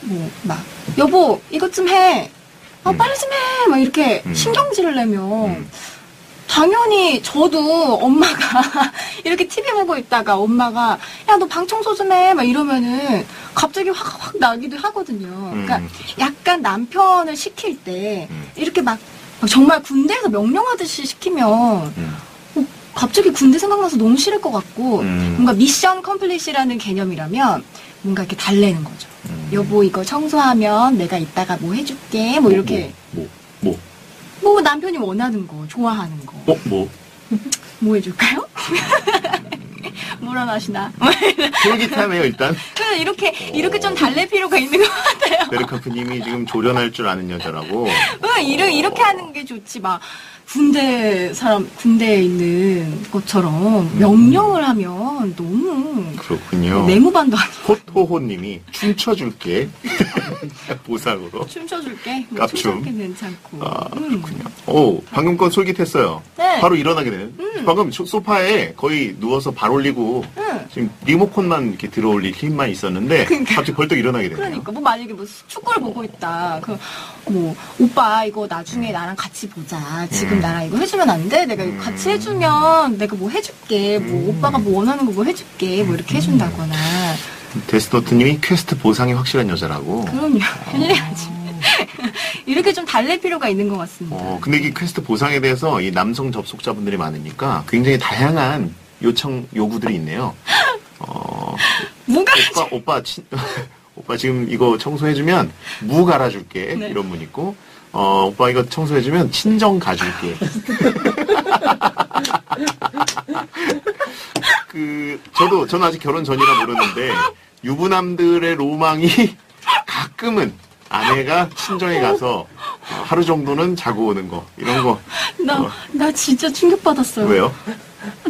뭐 막 여보 이것 좀 해, 아, 음. 빨리 좀 해, 막 이렇게 음. 신경질을 내면 음. 당연히 저도 엄마가 이렇게 티비 보고 있다가 엄마가 야 너 방 청소 좀 해 막 이러면은 갑자기 확 확 나기도 하거든요. 음, 그러니까 그렇죠. 약간 남편을 시킬 때 음. 이렇게 막 정말 군대에서 명령하듯이 시키면 음. 어, 갑자기 군대 생각나서 너무 싫을 것 같고 음. 뭔가 미션 컴플릿이라는 개념이라면 뭔가 이렇게 달래는 거죠. 음. 여보 이거 청소하면 내가 이따가 뭐 해줄게 뭐, 뭐 이렇게 뭐 뭐. 뭐, 뭐. 뭐 남편이 원하는 거, 좋아하는 거. 어? 뭐? 뭐 해줄까요? 뭐라 하시나? 솔깃하네요 일단. 그래서 이렇게 이렇게 좀 달랠 필요가 있는 것 같아요. 베르카프님이 지금 조련할 줄 아는 여자라고. 응, 이렇게 이렇게 하는 게 좋지 막 군대 사람 군대에 있는 것처럼 명령을 음. 하면 너무. 그렇군요. 내무반도 아니고. 호토호님이 춤춰줄게. 보상으로. 춤춰줄게. 뭐 춤춰줄게 괜찮고. 아, 그렇군요. 음. 오, 방금 건 솔깃했어요. 네. 바로 일어나게 되는. 음. 방금 소파에 거의 누워서 발 올리고 음. 지금 리모컨만 이렇게 들어올릴 힘만 있었는데 그러니까. 갑자기 벌떡 일어나게 되네요. 그러니까 뭐 만약에 뭐 축구를 보고 있다. 그 뭐 오빠 이거 나중에 나랑 같이 보자. 지금 음. 나랑 이거 해주면 안 돼? 내가 이거 같이 해주면 내가 뭐 해줄게. 뭐 음. 오빠가 뭐 원하는 거 뭐 해줄게. 뭐 이렇게 해준다거나. 데스노트님이 퀘스트 보상이 확실한 여자라고. 그럼요. 해야지. 이렇게 좀 달랠 필요가 있는 것 같습니다. 어, 근데 이 퀘스트 보상에 대해서 이 남성 접속자분들이 많으니까 굉장히 다양한 요청 요구들이 있네요. 어, 뭔가 오빠 오빠 친, 오빠 지금 이거 청소해주면 무 갈아줄게 네. 이런 분 있고 어 오빠 이거 청소해주면 친정 가줄게. 그 저도 저는 아직 결혼 전이라 모르는데 유부남들의 로망이 가끔은 아내가 친정에 가서 하루 정도는 자고 오는 거 이런 거. 나, 어. 나 진짜 충격받았어요. 왜요?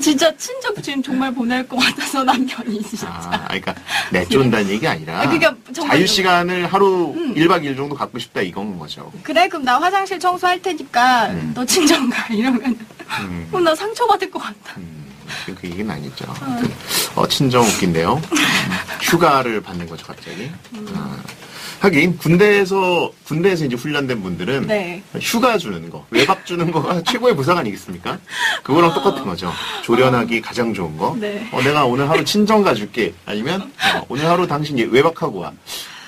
진짜 친정 지금 정말 보낼 것 같아서 남편이 진짜. 아, 그러니까 내쫓는다는 얘기 아니라. 그러니까 자유 시간을 하루 음. 일 박 이 일 정도 갖고 싶다 이건 거죠. 그래 그럼 나 화장실 청소할 테니까 음. 너 친정 가 이러면 음. 어, 나 상처받을 것 같다. 음. 그 얘기는 아니죠. 아. 어, 친정 웃긴데요. 휴가를 받는 거죠 갑자기. 음. 아. 하긴 군대에서 군대에서 이제 훈련된 분들은 네. 휴가 주는 거, 외박 주는 거가 최고의 보상 아니겠습니까? 그거랑 어. 똑같은 거죠. 조련하기 어. 가장 좋은 거. 네. 어, 내가 오늘 하루 친정 가줄게. 아니면 어, 오늘 하루 당신 외박하고 와.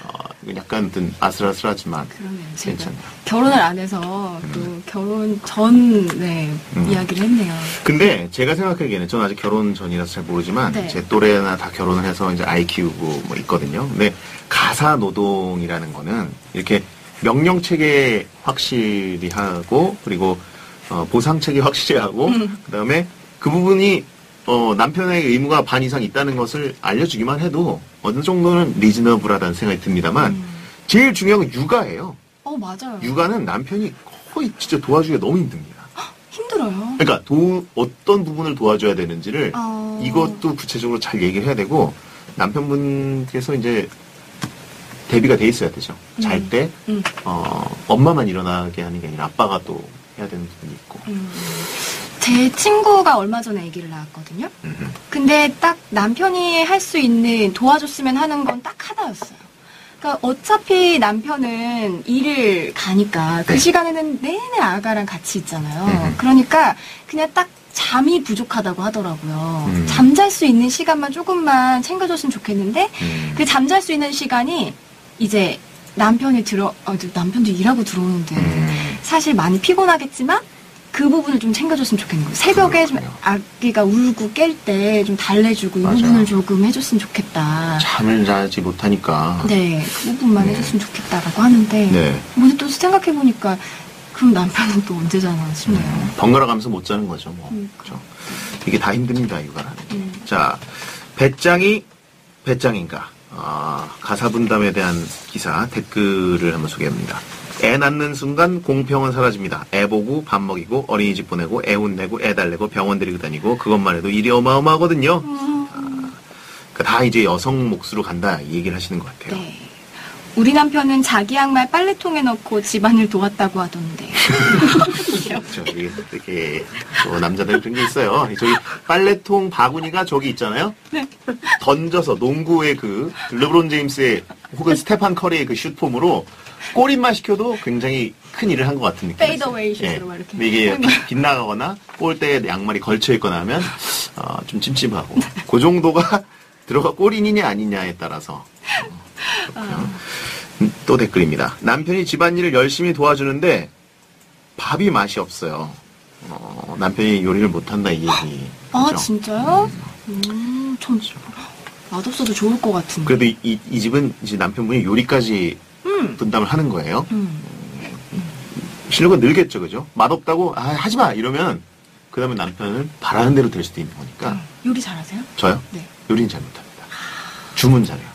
어, 약간 든 아슬아슬하지만 괜찮다. 결혼을 안 해서 음. 그 결혼 전 네, 음. 이야기를 했네요. 근데 제가 생각하기에는 저는 아직 결혼 전이라서 잘 모르지만 네. 제 또래나 다 결혼을 해서 이제 아이 키우고 뭐 있거든요. 근데 가사 노동이라는 거는 이렇게 명령 체계 확실히 하고 그리고 어, 보상 체계 확실히 하고 음. 그다음에 그 부분이 어, 남편의 의무가 반 이상 있다는 것을 알려주기만 해도 어느 정도는 리즈너블하다는 생각이 듭니다만 음. 제일 중요한 건 육아예요. 어, 맞아요. 육아는 남편이 거의 진짜 도와주기가 너무 힘듭니다. 헉, 힘들어요. 그러니까 도, 어떤 부분을 도와줘야 되는지를 어... 이것도 구체적으로 잘 얘기를 해야 되고 남편분께서 이제 대비가 돼 있어야 되죠. 잘 때 음. 음. 어, 엄마만 일어나게 하는 게 아니라 아빠가 또 해야 되는 부분이 있고. 음. 제 친구가 얼마 전에 아기를 낳았거든요. 음흠. 근데 딱 남편이 할 수 있는, 도와줬으면 하는 건 딱 하나였어요. 그러니까 어차피 남편은 일을 가니까 그 네. 시간에는 내내 아가랑 같이 있잖아요. 음흠. 그러니까 그냥 딱 잠이 부족하다고 하더라고요. 음. 잠잘 수 있는 시간만 조금만 챙겨줬으면 좋겠는데 음. 그 잠잘 수 있는 시간이 이제 남편이 들어 아, 남편도 일하고 들어오는데 음. 사실 많이 피곤하겠지만 그 부분을 좀 챙겨줬으면 좋겠는 거예요. 새벽에 좀 아기가 울고 깰 때 좀 달래주고 맞아요. 이 부분을 조금 해줬으면 좋겠다. 잠을 자지 못하니까. 네, 그 부분만 네. 해줬으면 좋겠다라고 하는데 네. 오늘 또 생각해 보니까. 그럼 남편은 또 언제 자나 싶네요. 음, 번갈아 가면서 못 자는 거죠, 뭐. 음. 그렇죠. 이게 다 힘듭니다, 육아라는 게. 음. 자, 배짱이 배짱인가? 아, 가사 분담에 대한 기사 댓글을 한번 소개합니다. 애 낳는 순간 공평은 사라집니다. 애 보고 밥 먹이고 어린이집 보내고 애 혼내고 애 달래고 병원 데리고 다니고 그것만 해도 일이 어마어마하거든요. 음. 아, 그러니까 다 이제 여성 몫으로 간다 이 얘기를 하시는 것 같아요. 네. 우리 남편은 자기 양말 빨래통에 넣고 집안을 도왔다고 하던데. 저기 되게 뭐 남자들 그런 게 있어요. 저기 빨래통 바구니가 저기 있잖아요. 네. 던져서 농구의 그 르브론 제임스의 혹은 스테판 커리의 그 슛폼으로 골인만 시켜도 굉장히 큰 일을 한 것 같은 느낌. 페이더웨이 슛으로 막 이렇게. 이게 빗나가거나 골대에 양말이 걸쳐 있거나 하면 어, 좀 찜찜하고 그 정도가 들어가 골인이냐 아니냐에 따라서. 아. 또 댓글입니다. 남편이 집안일을 열심히 도와주는데 밥이 맛이 없어요. 어, 남편이 요리를 못한다 이 얘기. 아 그렇죠? 진짜요? 음, 전 맛없어도 좋을 것 같은데. 그래도 이, 이, 이 집은 이제 남편분이 요리까지 음. 분담을 하는 거예요. 음. 음. 실력은 늘겠죠, 그죠? 맛없다고 아, 하지 마 이러면 그 다음에 남편은 바라는 대로 될 수도 있는 거니까. 음. 요리 잘하세요? 저요? 네. 요리는 잘 못합니다. 주문 잘해요.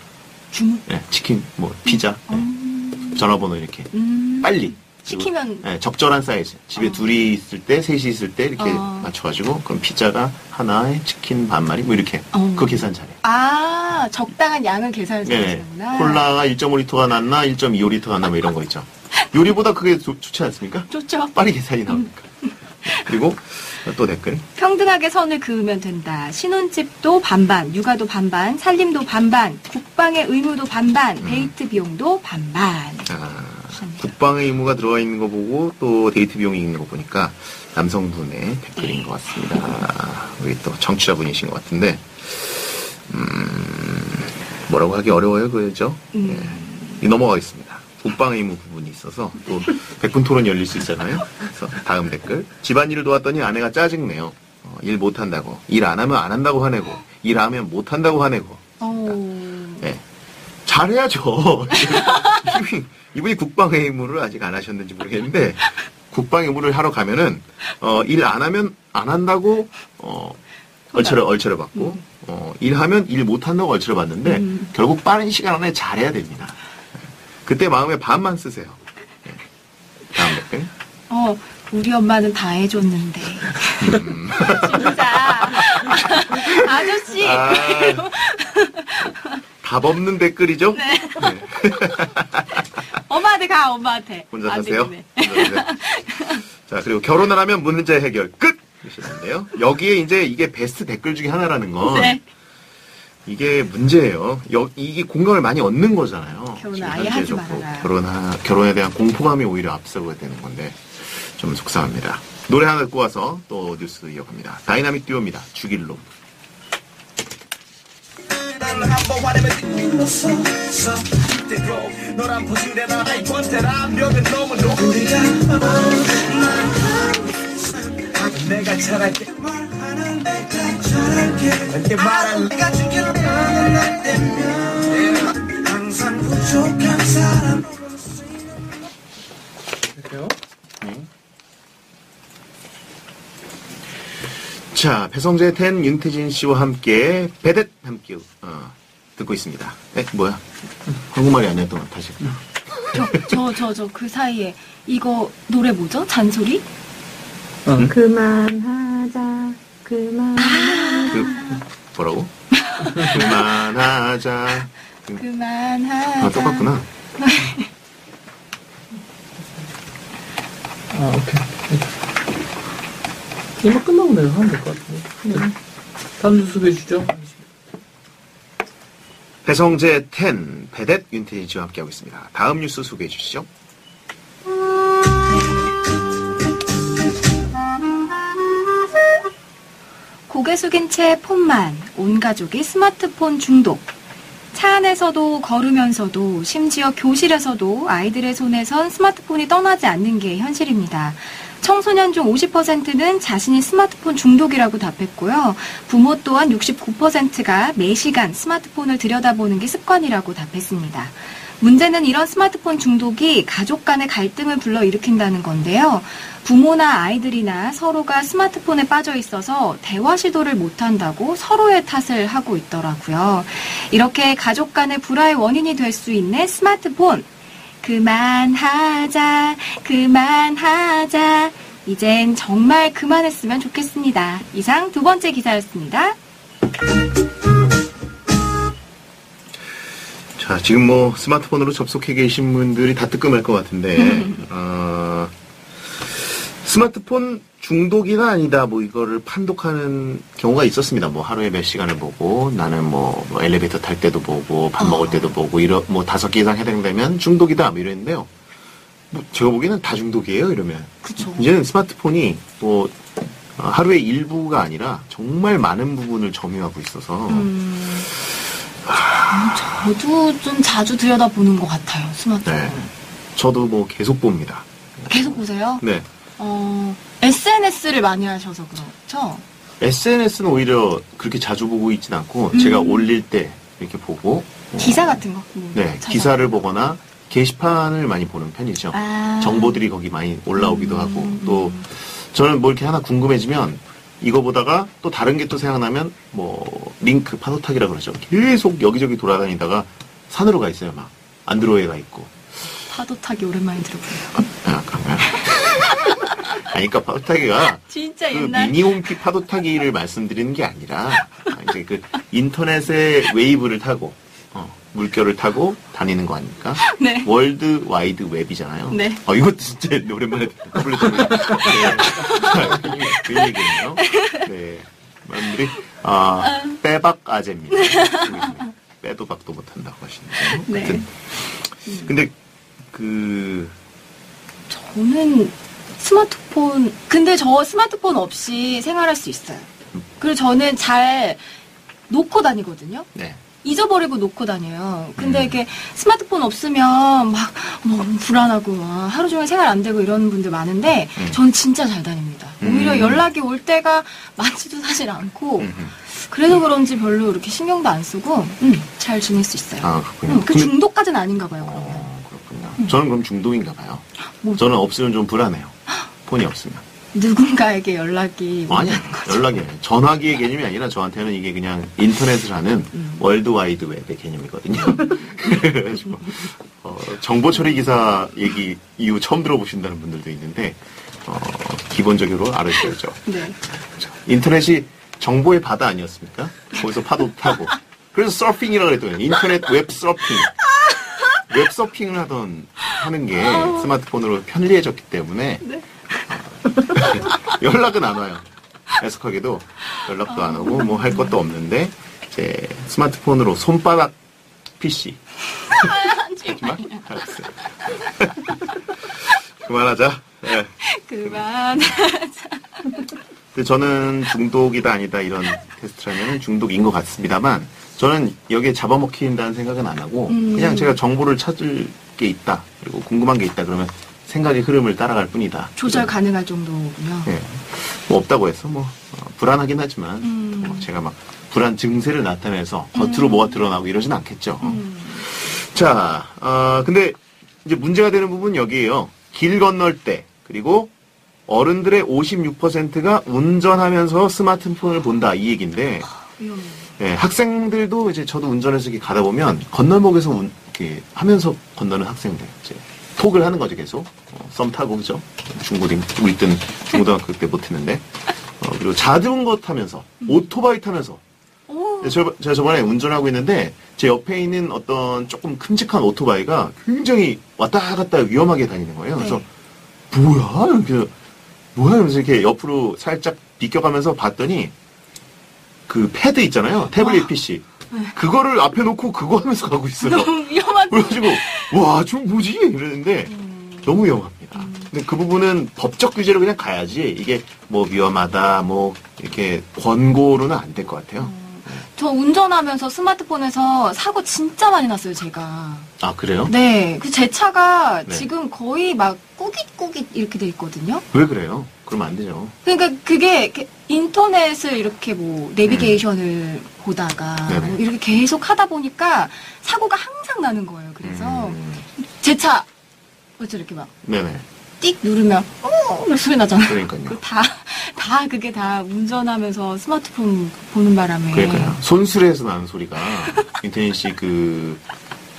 주문? 네, 치킨, 뭐 피자, 음. 네. 전화번호 이렇게 음. 빨리 시키면 네, 적절한 사이즈 집에 어. 둘이 있을 때, 셋이 있을 때 이렇게 어. 맞춰가지고 그럼 피자가 하나에 치킨 반마리 뭐 이렇게 어. 그 계산 잘해요. 아, 적당한 양을 계산을 잘하시는구나. 네, 콜라가 일 점 오 리터가 났나, 일 점 이오 리터가 났나 뭐 이런 거 있죠. 요리보다 그게 조, 좋지 않습니까? 좋죠. 빨리 계산이 나오니까. 음. 그리고 또 댓글. 평등하게 선을 그으면 된다. 신혼집도 반반, 육아도 반반, 살림도 반반, 국방의 의무도 반반, 음. 데이트 비용도 반반. 아, 국방의 의무가 들어가 있는 거 보고 또 데이트 비용이 있는 거 보니까 남성분의 댓글인 것 같습니다. 아, 우리 또 정치자분이신 것 같은데 음, 뭐라고 하기 어려워요, 그죠? 음. 네. 넘어가겠습니다. 국방의무 부분이 있어서 또 백분 토론 열릴 수 있잖아요. 그래서 다음 댓글. 집안일을 도왔더니 아내가 짜증내요. 어, 일 못한다고. 일 안 하면 안 한다고 화내고. 일하면 못한다고 화내고. 네. 잘해야죠. 이분이, 이분이 국방의무를 아직 안 하셨는지 모르겠는데 국방의무를 하러 가면은 어, 일 안 하면 안 한다고 어, 얼차려, 얼차려 받고 음. 어, 일하면 일 못한다고 얼차려 받는데 음. 결국 빠른 시간 안에 잘해야 됩니다. 그때 마음에 반만 쓰세요. 네. 다음 댓글. 어, 우리 엄마는 다 해줬는데. 음. 진짜. 아저씨. 아, 답 없는 댓글이죠? 네. 네. 엄마한테 가, 엄마한테. 혼자 사세요? 자, 그리고 결혼을 하면 문제 해결 끝! 이러시는데요. 여기에 이제 이게 베스트 댓글 중에 하나라는 건. 네. 이게 문제예요. 여, 이게 공감을 많이 얻는 거잖아요. 결혼을 아예 하지 말아라. 결혼하, 결혼에 대한 공포감이 오히려 앞서고야 되는 건데 좀 속상합니다. 노래 하나 듣고 와서 또 뉴스 이어갑니다. 다이나믹듀오입니다. 죽일 놈. 내가 잘할게 말하는데 딱 잘할게 내게 말할 내가 죽일 놈은 날 때면 항상 부족한 사람 할게요. 응. 자, 배성재 텐 윤태진 씨와 함께 배댓 함께 어, 듣고 있습니다. 에? 뭐야? 한국말이 안 했던 것 같아 지금. 저, 저, 저 그 사이에 이거 노래 뭐죠? 잔소리? 응? 그만하자, 그만하자. 그, 뭐라고? 그만하자, 그만하자. 아, 똑같구나. 아, 오케이. 이거 끝나고 내가 하면 될 것 같은데. 네. 다음 뉴스 소개해 주죠. 배성재 텐, 배댓 윤태진 씨와 함께하고 있습니다. 다음 뉴스 소개해 주시죠. 고개 숙인 채 폰만, 온 가족이 스마트폰 중독. 차 안에서도 걸으면서도 심지어 교실에서도 아이들의 손에선 스마트폰이 떠나지 않는 게 현실입니다. 청소년 중 오십 퍼센트는 자신이 스마트폰 중독이라고 답했고요. 부모 또한 육십구 퍼센트가 매시간 스마트폰을 들여다보는 게 습관이라고 답했습니다. 문제는 이런 스마트폰 중독이 가족 간의 갈등을 불러일으킨다는 건데요. 부모나 아이들이나 서로가 스마트폰에 빠져 있어서 대화 시도를 못한다고 서로의 탓을 하고 있더라고요. 이렇게 가족 간의 불화의 원인이 될 수 있는 스마트폰. 그만하자, 그만하자. 이젠 정말 그만했으면 좋겠습니다. 이상 두 번째 기사였습니다. 자, 지금 뭐 스마트폰으로 접속해 계신 분들이 다 뜨끔할 것 같은데 어, 스마트폰 중독이나 아니다 뭐 이거를 판독하는 경우가 있었습니다. 뭐 하루에 몇 시간을 보고 나는 뭐, 뭐 엘리베이터 탈 때도 보고 밥 어. 먹을 때도 보고 이런 뭐 다섯 개 이상 해당되면 중독이다 뭐 이랬는데요. 뭐 제가 보기에는 다 중독이에요 이러면. 그쵸. 이제는 스마트폰이 뭐 하루의 일부가 아니라 정말 많은 부분을 점유하고 있어서. 음. 저도 좀 자주 들여다보는 것 같아요, 스마트폰. 네. 저도 뭐 계속 봅니다. 계속 보세요? 네. 어, 에스엔에스를 많이 하셔서 그렇죠? 에스엔에스는 오히려 그렇게 자주 보고 있진 않고 음. 제가 올릴 때 이렇게 보고 기사 같은 거? 뭐 네, 찾아보고. 기사를 보거나 게시판을 많이 보는 편이죠. 아. 정보들이 거기 많이 올라오기도 음. 하고 또 저는 뭐 이렇게 하나 궁금해지면 이거 보다가 또 다른 게 또 생각나면 뭐 링크 파도타기라 그러죠. 계속 여기저기 돌아다니다가 산으로 가 있어요. 막 안드로에 가 있고. 파도타기 오랜만에 들어보네요. 아, 아 그런가요? 아니 그러니까 파도타기가 진짜 그 옛날 미니홈피 파도타기를 말씀드리는 게 아니라 이제 그 인터넷의 웨이브를 타고 어, 물결을 타고 다니는 거 아닙니까? 네. 월드 와이드 웹이잖아요. 네. 아 이것도 진짜 오랜만에 들어보네요. 그 얘기네요. 네. 마무리. 아, 빼박 아재입니다. 빼도 박도 못한다고 하시는데요. 네. 근데 그 저는 스마트폰 근데 저 스마트폰 없이 생활할 수 있어요. 그리고 저는 잘 놓고 다니거든요. 네. 잊어버리고 놓고 다녀요. 근데 음. 이게 스마트폰 없으면 막 너무 불안하고 막 하루 종일 생활 안 되고 이러는 분들 많은데 음. 전 진짜 잘 다닙니다. 음. 오히려 연락이 올 때가 많지도 사실 않고 음. 그래서 그런지 별로 이렇게 신경도 안 쓰고 음, 잘 지낼 수 있어요. 아, 그렇군요. 음, 그 중독까지는 아닌가 봐요. 그러면. 어, 그렇군요. 음. 저는 그럼 중독인가 봐요. 뭐. 저는 없으면 좀 불안해요. 폰이 없으면. 누군가에게 연락이 아니 연락이 아니에요. 전화기의 개념이 아니라 저한테는 이게 그냥 인터넷을 하는 음. 월드와이드 웹의 개념이거든요. 그래가지고 어, 정보 처리 기사 얘기 이후 처음 들어보신다는 분들도 있는데 어, 기본적으로 알아주셔야죠. 네. 인터넷이 정보의 바다 아니었습니까? 거기서 파도 타고 그래서 서핑이라고 그랬더니 인터넷 웹 서핑. 웹 서핑을 하던 하는 게 스마트폰으로 편리해졌기 때문에 네. 연락은 안 와요. 애석하게도 연락도 안 오고 뭐 할 것도 없는데 제 스마트폰으로 손바닥 피씨 하지마 알았어요. 그만하자. 네. 그만하자. 근데 저는 중독이다 아니다 이런 테스트라면 중독인 것 같습니다만 저는 여기에 잡아먹힌다는 생각은 안 하고 음. 그냥 제가 정보를 찾을 게 있다 그리고 궁금한 게 있다 그러면 생각의 흐름을 따라갈 뿐이다. 조절 그래서. 가능할 정도군요. 네. 뭐 없다고 해서 뭐 어, 불안하긴 하지만 음. 뭐 제가 막 불안 증세를 나타내서 겉으로 음. 뭐가 드러나고 이러진 않겠죠. 음. 자, 어, 근데 이제 문제가 되는 부분 여기에요. 길 건널 때 그리고 어른들의 오십육 퍼센트가 운전하면서 스마트폰을 본다 이 얘기인데 위험해. 네, 학생들도 이제 저도 운전해서 이렇게 가다 보면 건널목에서 운, 이렇게 하면서 건너는 학생들 이제. 톡을 하는 거죠, 계속. 어, 썸 타고, 그죠? 중고등, 우리 땐 중고등학교 때 못했는데. 어, 그리고 자전거 타면서, 오토바이 타면서, 제가, 제가 저번에 운전하고 있는데 제 옆에 있는 어떤 조금 큼직한 오토바이가 굉장히 왔다 갔다 위험하게 다니는 거예요. 그래서 네. 뭐야? 이렇게, 뭐야? 이러면서 이렇게 옆으로 살짝 비껴가면서 봤더니 그 패드 있잖아요. 태블릿 와. 피씨. 네. 그거를 앞에 놓고 그거 하면서 가고 있어요. 너무 위험한데. 그래가지고 와, 좀 뭐지? 이랬는데 음... 너무 위험합니다. 음... 근데 그 부분은 법적 규제로 그냥 가야지 이게 뭐 위험하다 뭐 이렇게 권고로는 안 될 것 같아요. 음... 저 운전하면서 스마트폰에서 사고 진짜 많이 났어요, 제가. 아, 그래요? 네. 그 제 차가 네. 지금 거의 막 꾸깃꾸깃 이렇게 돼 있거든요. 왜 그래요? 그러면 안 되죠. 그러니까 그게 인터넷을 이렇게 뭐 내비게이션을 음. 보다가 네네. 이렇게 계속 하다 보니까 사고가 항상 나는 거예요. 그래서 음. 제 차 어째 이렇게 막 네네. 띡 누르면 어 소리 나잖아요. 그러니까요. 다, 다 그게 다 운전하면서 스마트폰 보는 바람에. 그러니까요. 손수레에서 나는 소리가 윤태진 씨 그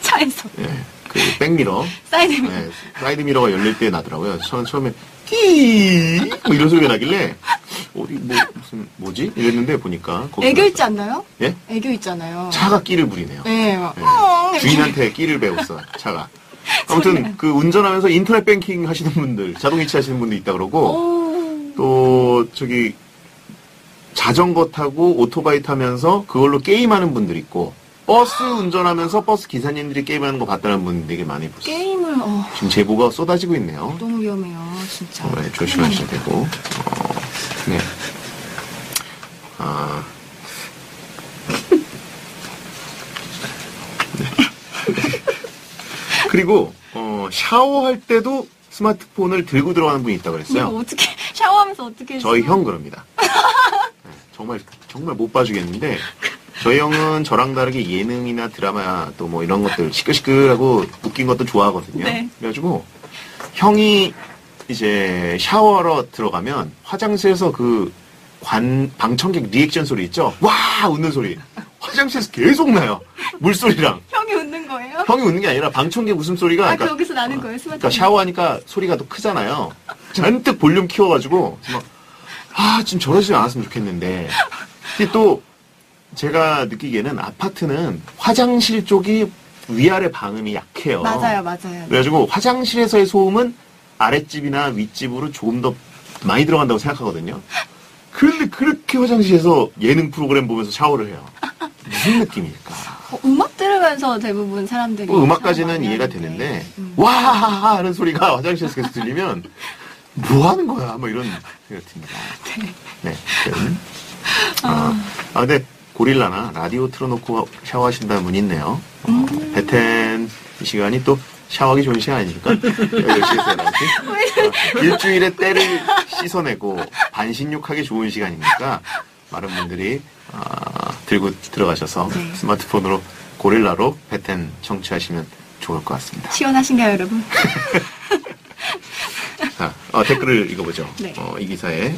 차에서. 예, 그 백미러. 사이드미러. 예, 사이드미러가 열릴 때 나더라고요. 처음 처음에 끼 뭐 이런 소리가 나길래 어디 뭐 무슨 뭐지 이랬는데 보니까. 애교 있지 않나요? 예? 애교 있잖아요. 차가 끼를 부리네요. 네. 예. 예. 주인한테 끼를 배웠어 차가. 아무튼 그 운전하면서 인터넷 뱅킹 하시는 분들, 자동이체 하시는 분들 있다 그러고 또 저기 자전거 타고 오토바이 타면서 그걸로 게임하는 분들 있고 버스 운전하면서 버스 기사님들이 게임하는 거 봤다는 분 되게 많이 보셨어요. 게임을 어... 지금 제보가 쏟아지고 있네요. 너무 위험해요, 진짜. 어, 네, 조심하셔야 되고. 어, 네. 아. 그리고 어, 샤워할 때도 스마트폰을 들고 들어가는 분이 있다고 그랬어요. 어떻게 샤워하면서 어떻게 했어요? 저희 형 그럽니다. 네, 정말 정말 못 봐주겠는데 저희 형은 저랑 다르게 예능이나 드라마 또 뭐 이런 것들 시끌시끌하고 웃긴 것도 좋아하거든요. 네. 그래가지고 형이 이제 샤워하러 들어가면 화장실에서 그 관, 방청객 리액션 소리 있죠? 와 웃는 소리 화장실에서 계속 나요. 물소리랑. 형이 웃는 거예요? 형이 웃는 게 아니라 방청객 웃음소리가. 아, 그러니까, 거기서 나는 어, 거예요? 스마트폰. 그러니까 샤워하니까 소리가 더 크잖아요. 잔뜩 볼륨 키워가지고 막, 아, 지금 저러지 않았으면 좋겠는데. 근데 또 제가 느끼기에는 아파트는 화장실 쪽이 위아래 방음이 약해요. 맞아요, 맞아요. 그래가지고 화장실에서의 소음은 아랫집이나 윗집으로 조금 더 많이 들어간다고 생각하거든요. 그런데 그렇게 화장실에서 예능 프로그램 보면서 샤워를 해요. 무슨 느낌일까? 어, 음악 들으면서 대부분 사람들이 어, 음악까지는 이해가 되는데 음. 와하하 하는 소리가 화장실에서 계속 들리면 뭐 하는 거야? 뭐 이런 생각이 듭니다. 네. 네. 아, 아 근데 고릴라나 라디오 틀어놓고 샤워하신다는 분이 있네요. 어, 음. 베텐 이 시간이 또 샤워하기 좋은 시간 아닙니까? 아, 일주일에 때를 씻어내고 반신욕하기 좋은 시간이니까 많은 분들이 아, 들고 들어가셔서 네. 스마트폰으로 고릴라로 배텐 청취하시면 좋을 것 같습니다. 시원하신가요, 여러분? 자, 어, 댓글을 읽어보죠. 네. 어, 이 기사에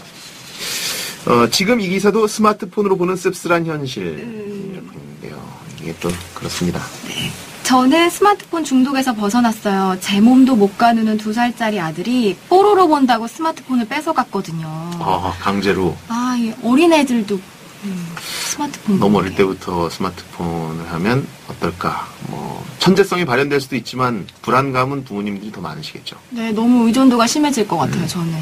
어, 지금 이 기사도 스마트폰으로 보는 씁쓸한 현실인데요. 음... 이게 또 그렇습니다. 네. 저는 스마트폰 중독에서 벗어났어요. 제 몸도 못 가누는 두 살짜리 아들이 뽀로로 본다고 스마트폰을 뺏어갔거든요. 아, 강제로? 아, 예. 어린애들도 음, 스마트폰. 너무 어릴 때부터 스마트폰을 하면 어떨까. 뭐 천재성이 발현될 수도 있지만 불안감은 부모님들이 더 많으시겠죠. 네, 너무 의존도가 심해질 것 같아요, 음. 저는.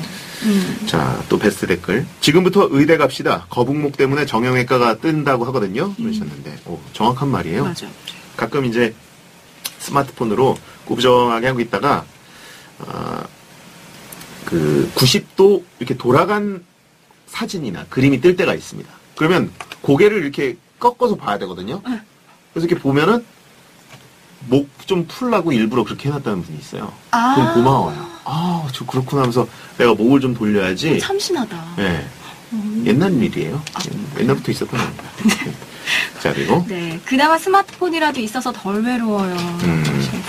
음. 자, 또 베스트 댓글. 지금부터 의대 갑시다. 거북목 때문에 정형외과가 뜬다고 하거든요. 그러셨는데 음. 오, 정확한 말이에요. 맞아요. 가끔 이제 스마트폰으로 꾸부정하게 하고 있다가 어, 그 구십 도 이렇게 돌아간 사진이나 그림이 뜰 때가 있습니다. 그러면 고개를 이렇게 꺾어서 봐야 되거든요. 그래서 이렇게 보면은 목 좀 풀라고 일부러 그렇게 해놨다는 분이 있어요. 아 그럼 고마워요. 아, 저 그렇구나 하면서 내가 목을 좀 돌려야지. 어, 참신하다. 네. 음. 옛날 일이에요. 아, 옛날부터 있었던 겁니다. 네. 자, 그리고. 네. 그나마 스마트폰이라도 있어서 덜 외로워요. 음.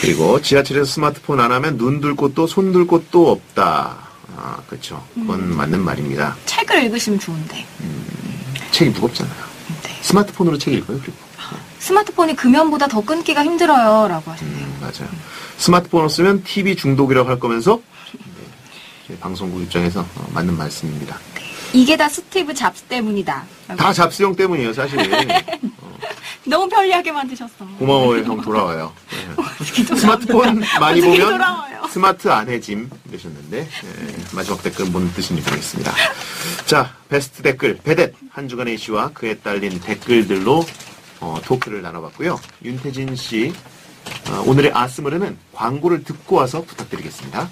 그리고 지하철에서 스마트폰 안 하면 눈 둘 곳도 손 둘 곳도 없다. 아, 그렇죠. 그건 음. 맞는 말입니다. 책을 읽으시면 좋은데. 음. 책이 무겁잖아요. 네. 스마트폰으로 책 읽어요, 그리고. 네. 스마트폰이 금연보다 더 끊기가 힘들어요. 라고 하셨네요. 음, 맞아요. 음. 스마트폰을 쓰면 티비 중독이라고 할 거면서. 네. 방송국 입장에서 맞는 말씀입니다. 네. 이게 다 스티브 잡스 때문이다. 다 잡스 형 때문이에요, 사실. 어. 너무 편리하게 만드셨어. 고마워요, 형 돌아와요. 네. 스마트폰 많이 보면 돌아와요. 스마트 안해짐 되셨는데 네. 마지막 댓글 뭔 뜻인지 보겠습니다. 자, 베스트 댓글 베댓 한 주간의 이슈와 그에 딸린 댓글들로 어, 토크를 나눠봤고요. 윤태진 씨 어, 오늘의 아스무르는 광고를 듣고 와서 부탁드리겠습니다.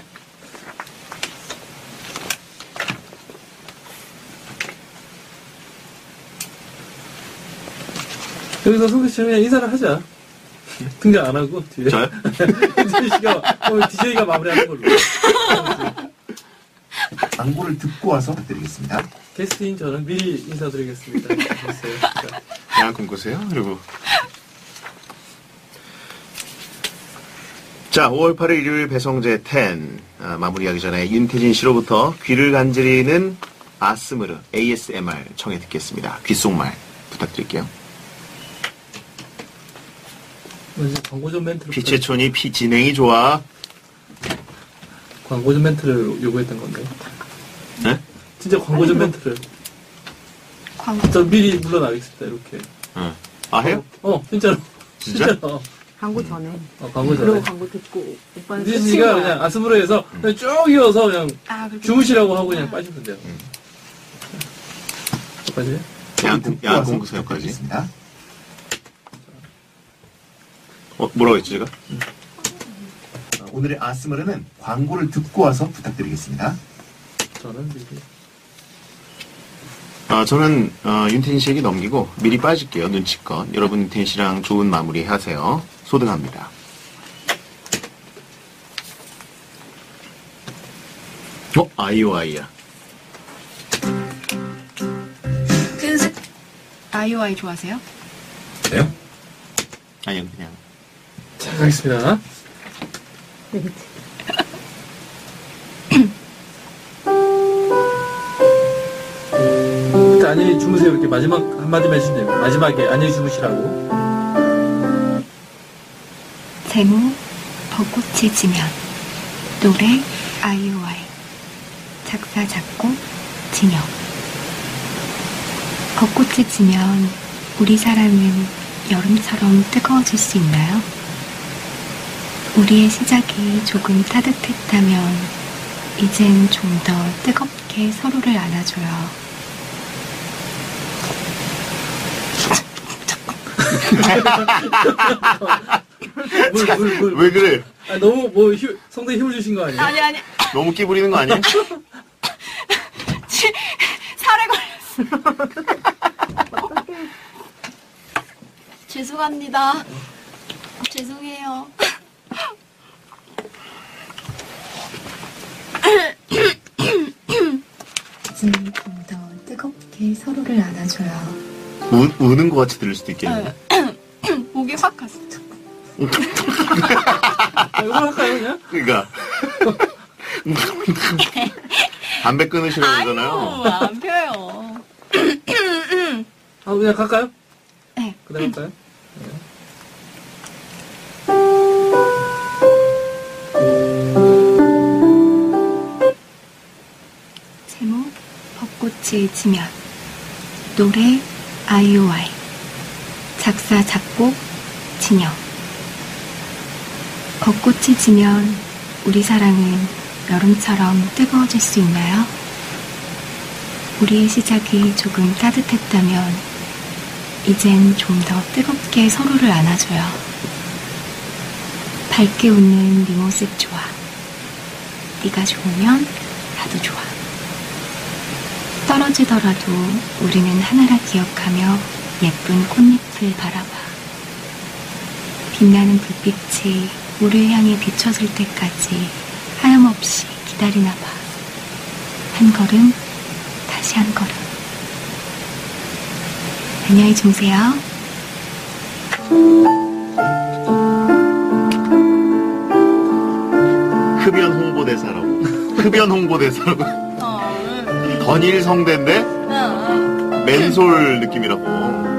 여기서 소개 씨 그냥 인사를 하자. 등장 안 하고 뒤에. 저요? 윤태진 씨가 오늘 디제이가 마무리하는 걸로. 광고를 듣고 와서 부탁드리겠습니다. 게스트인 저는 미리 인사드리겠습니다. 대학 꿈꾸세요. 그리고 자, 오월 팔일 일요일 배성재 텐 아, 마무리하기 전에 윤태진 씨로부터 귀를 간지리는 아스무르 에이에스엠알 청해 듣겠습니다. 귓속말 부탁드릴게요. 광고전 멘트를 피채촌이 피 진행이 좋아. 광고전 멘트를 요구했던 건데. 네? 진짜 광고전 멘트를. 광고. 저 미리 물러나겠습니다. 이렇게. 응. 아 해요? 어, 어 진짜로. 진짜? 진짜로. 광고 전에. 어, 광고 전에. 그리고 광고 듣고 오빠는 씨가 그냥 아스무르에서 응. 그냥 쭉 이어서 그냥 아, 주무시라고 하고 그냥 빠지면 돼요. 응. 여기까지. 야구 야구 공부서까지. 어, 뭐라고 했지 제가? 응. 오늘의 아스무르는 광고를 듣고 와서 부탁드리겠습니다. 저는 미리. 아, 저는 어, 윤태진 씨 얘기 넘기고 미리 빠질게요. 눈치껏. 여러분 윤태진 씨랑 좋은 마무리 하세요. 소등합니다. 어? 아이오아이야. 아이오아이 좋아하세요? 네요? 아니요. 그냥. 잘 가겠습니다. 네, 그치. 일단 안녕히 주무세요. 이렇게 마지막 한마디만 해주시면 됩니다. 마지막에 안녕히 주무시라고. 제목, 벚꽃이 지면. 노래, 아이오아이. 작사, 작곡, 진영. 벚꽃이 지면 우리 사랑은 여름처럼 뜨거워질 수 있나요? 우리의 시작이 조금 따뜻했다면 이젠 좀 더 뜨겁게 서로를 안아줘요. 물, 물, 물. 왜 그래? 아, 너무 뭐 휴, 성대에 힘을 주신 거 아니에요? 아니 아니. 너무 끼 부리는 거 아니에요? 살에 걸렸어. 죄송합니다. 죄송해요. 이제 좀 더 뜨겁게 서로를 안아줘요. 우, 우는 것 같이 들릴 수도 있겠네. 목이 확 갔어. 이거 할까요 그냥? 그러니까 담배 끊으시라고 그러잖아요. 안 펴요. 아 그냥 갈까요? 네. 그냥 할까요? 네. 제목 벚꽃이 지면 노래 아이오아이 작사 작곡 진영 벚꽃이 지면 우리 사랑은 여름처럼 뜨거워질 수 있나요? 우리의 시작이 조금 따뜻했다면 이젠 좀 더 뜨겁게 서로를 안아줘요. 밝게 웃는 네 모습 좋아. 네가 좋으면 나도 좋아. 떨어지더라도 우리는 하나라 기억하며 예쁜 꽃잎을 바라봐. 빛나는 불빛이 우리를 향해 비춰질 때까지 하염없이 기다리나 봐. 한 걸음, 다시 한 걸음. 안녕히 주무세요. 흡연 홍보대사라고. 흡연 홍보대사라고. 건일 성대인데, 맨솔 느낌이라고.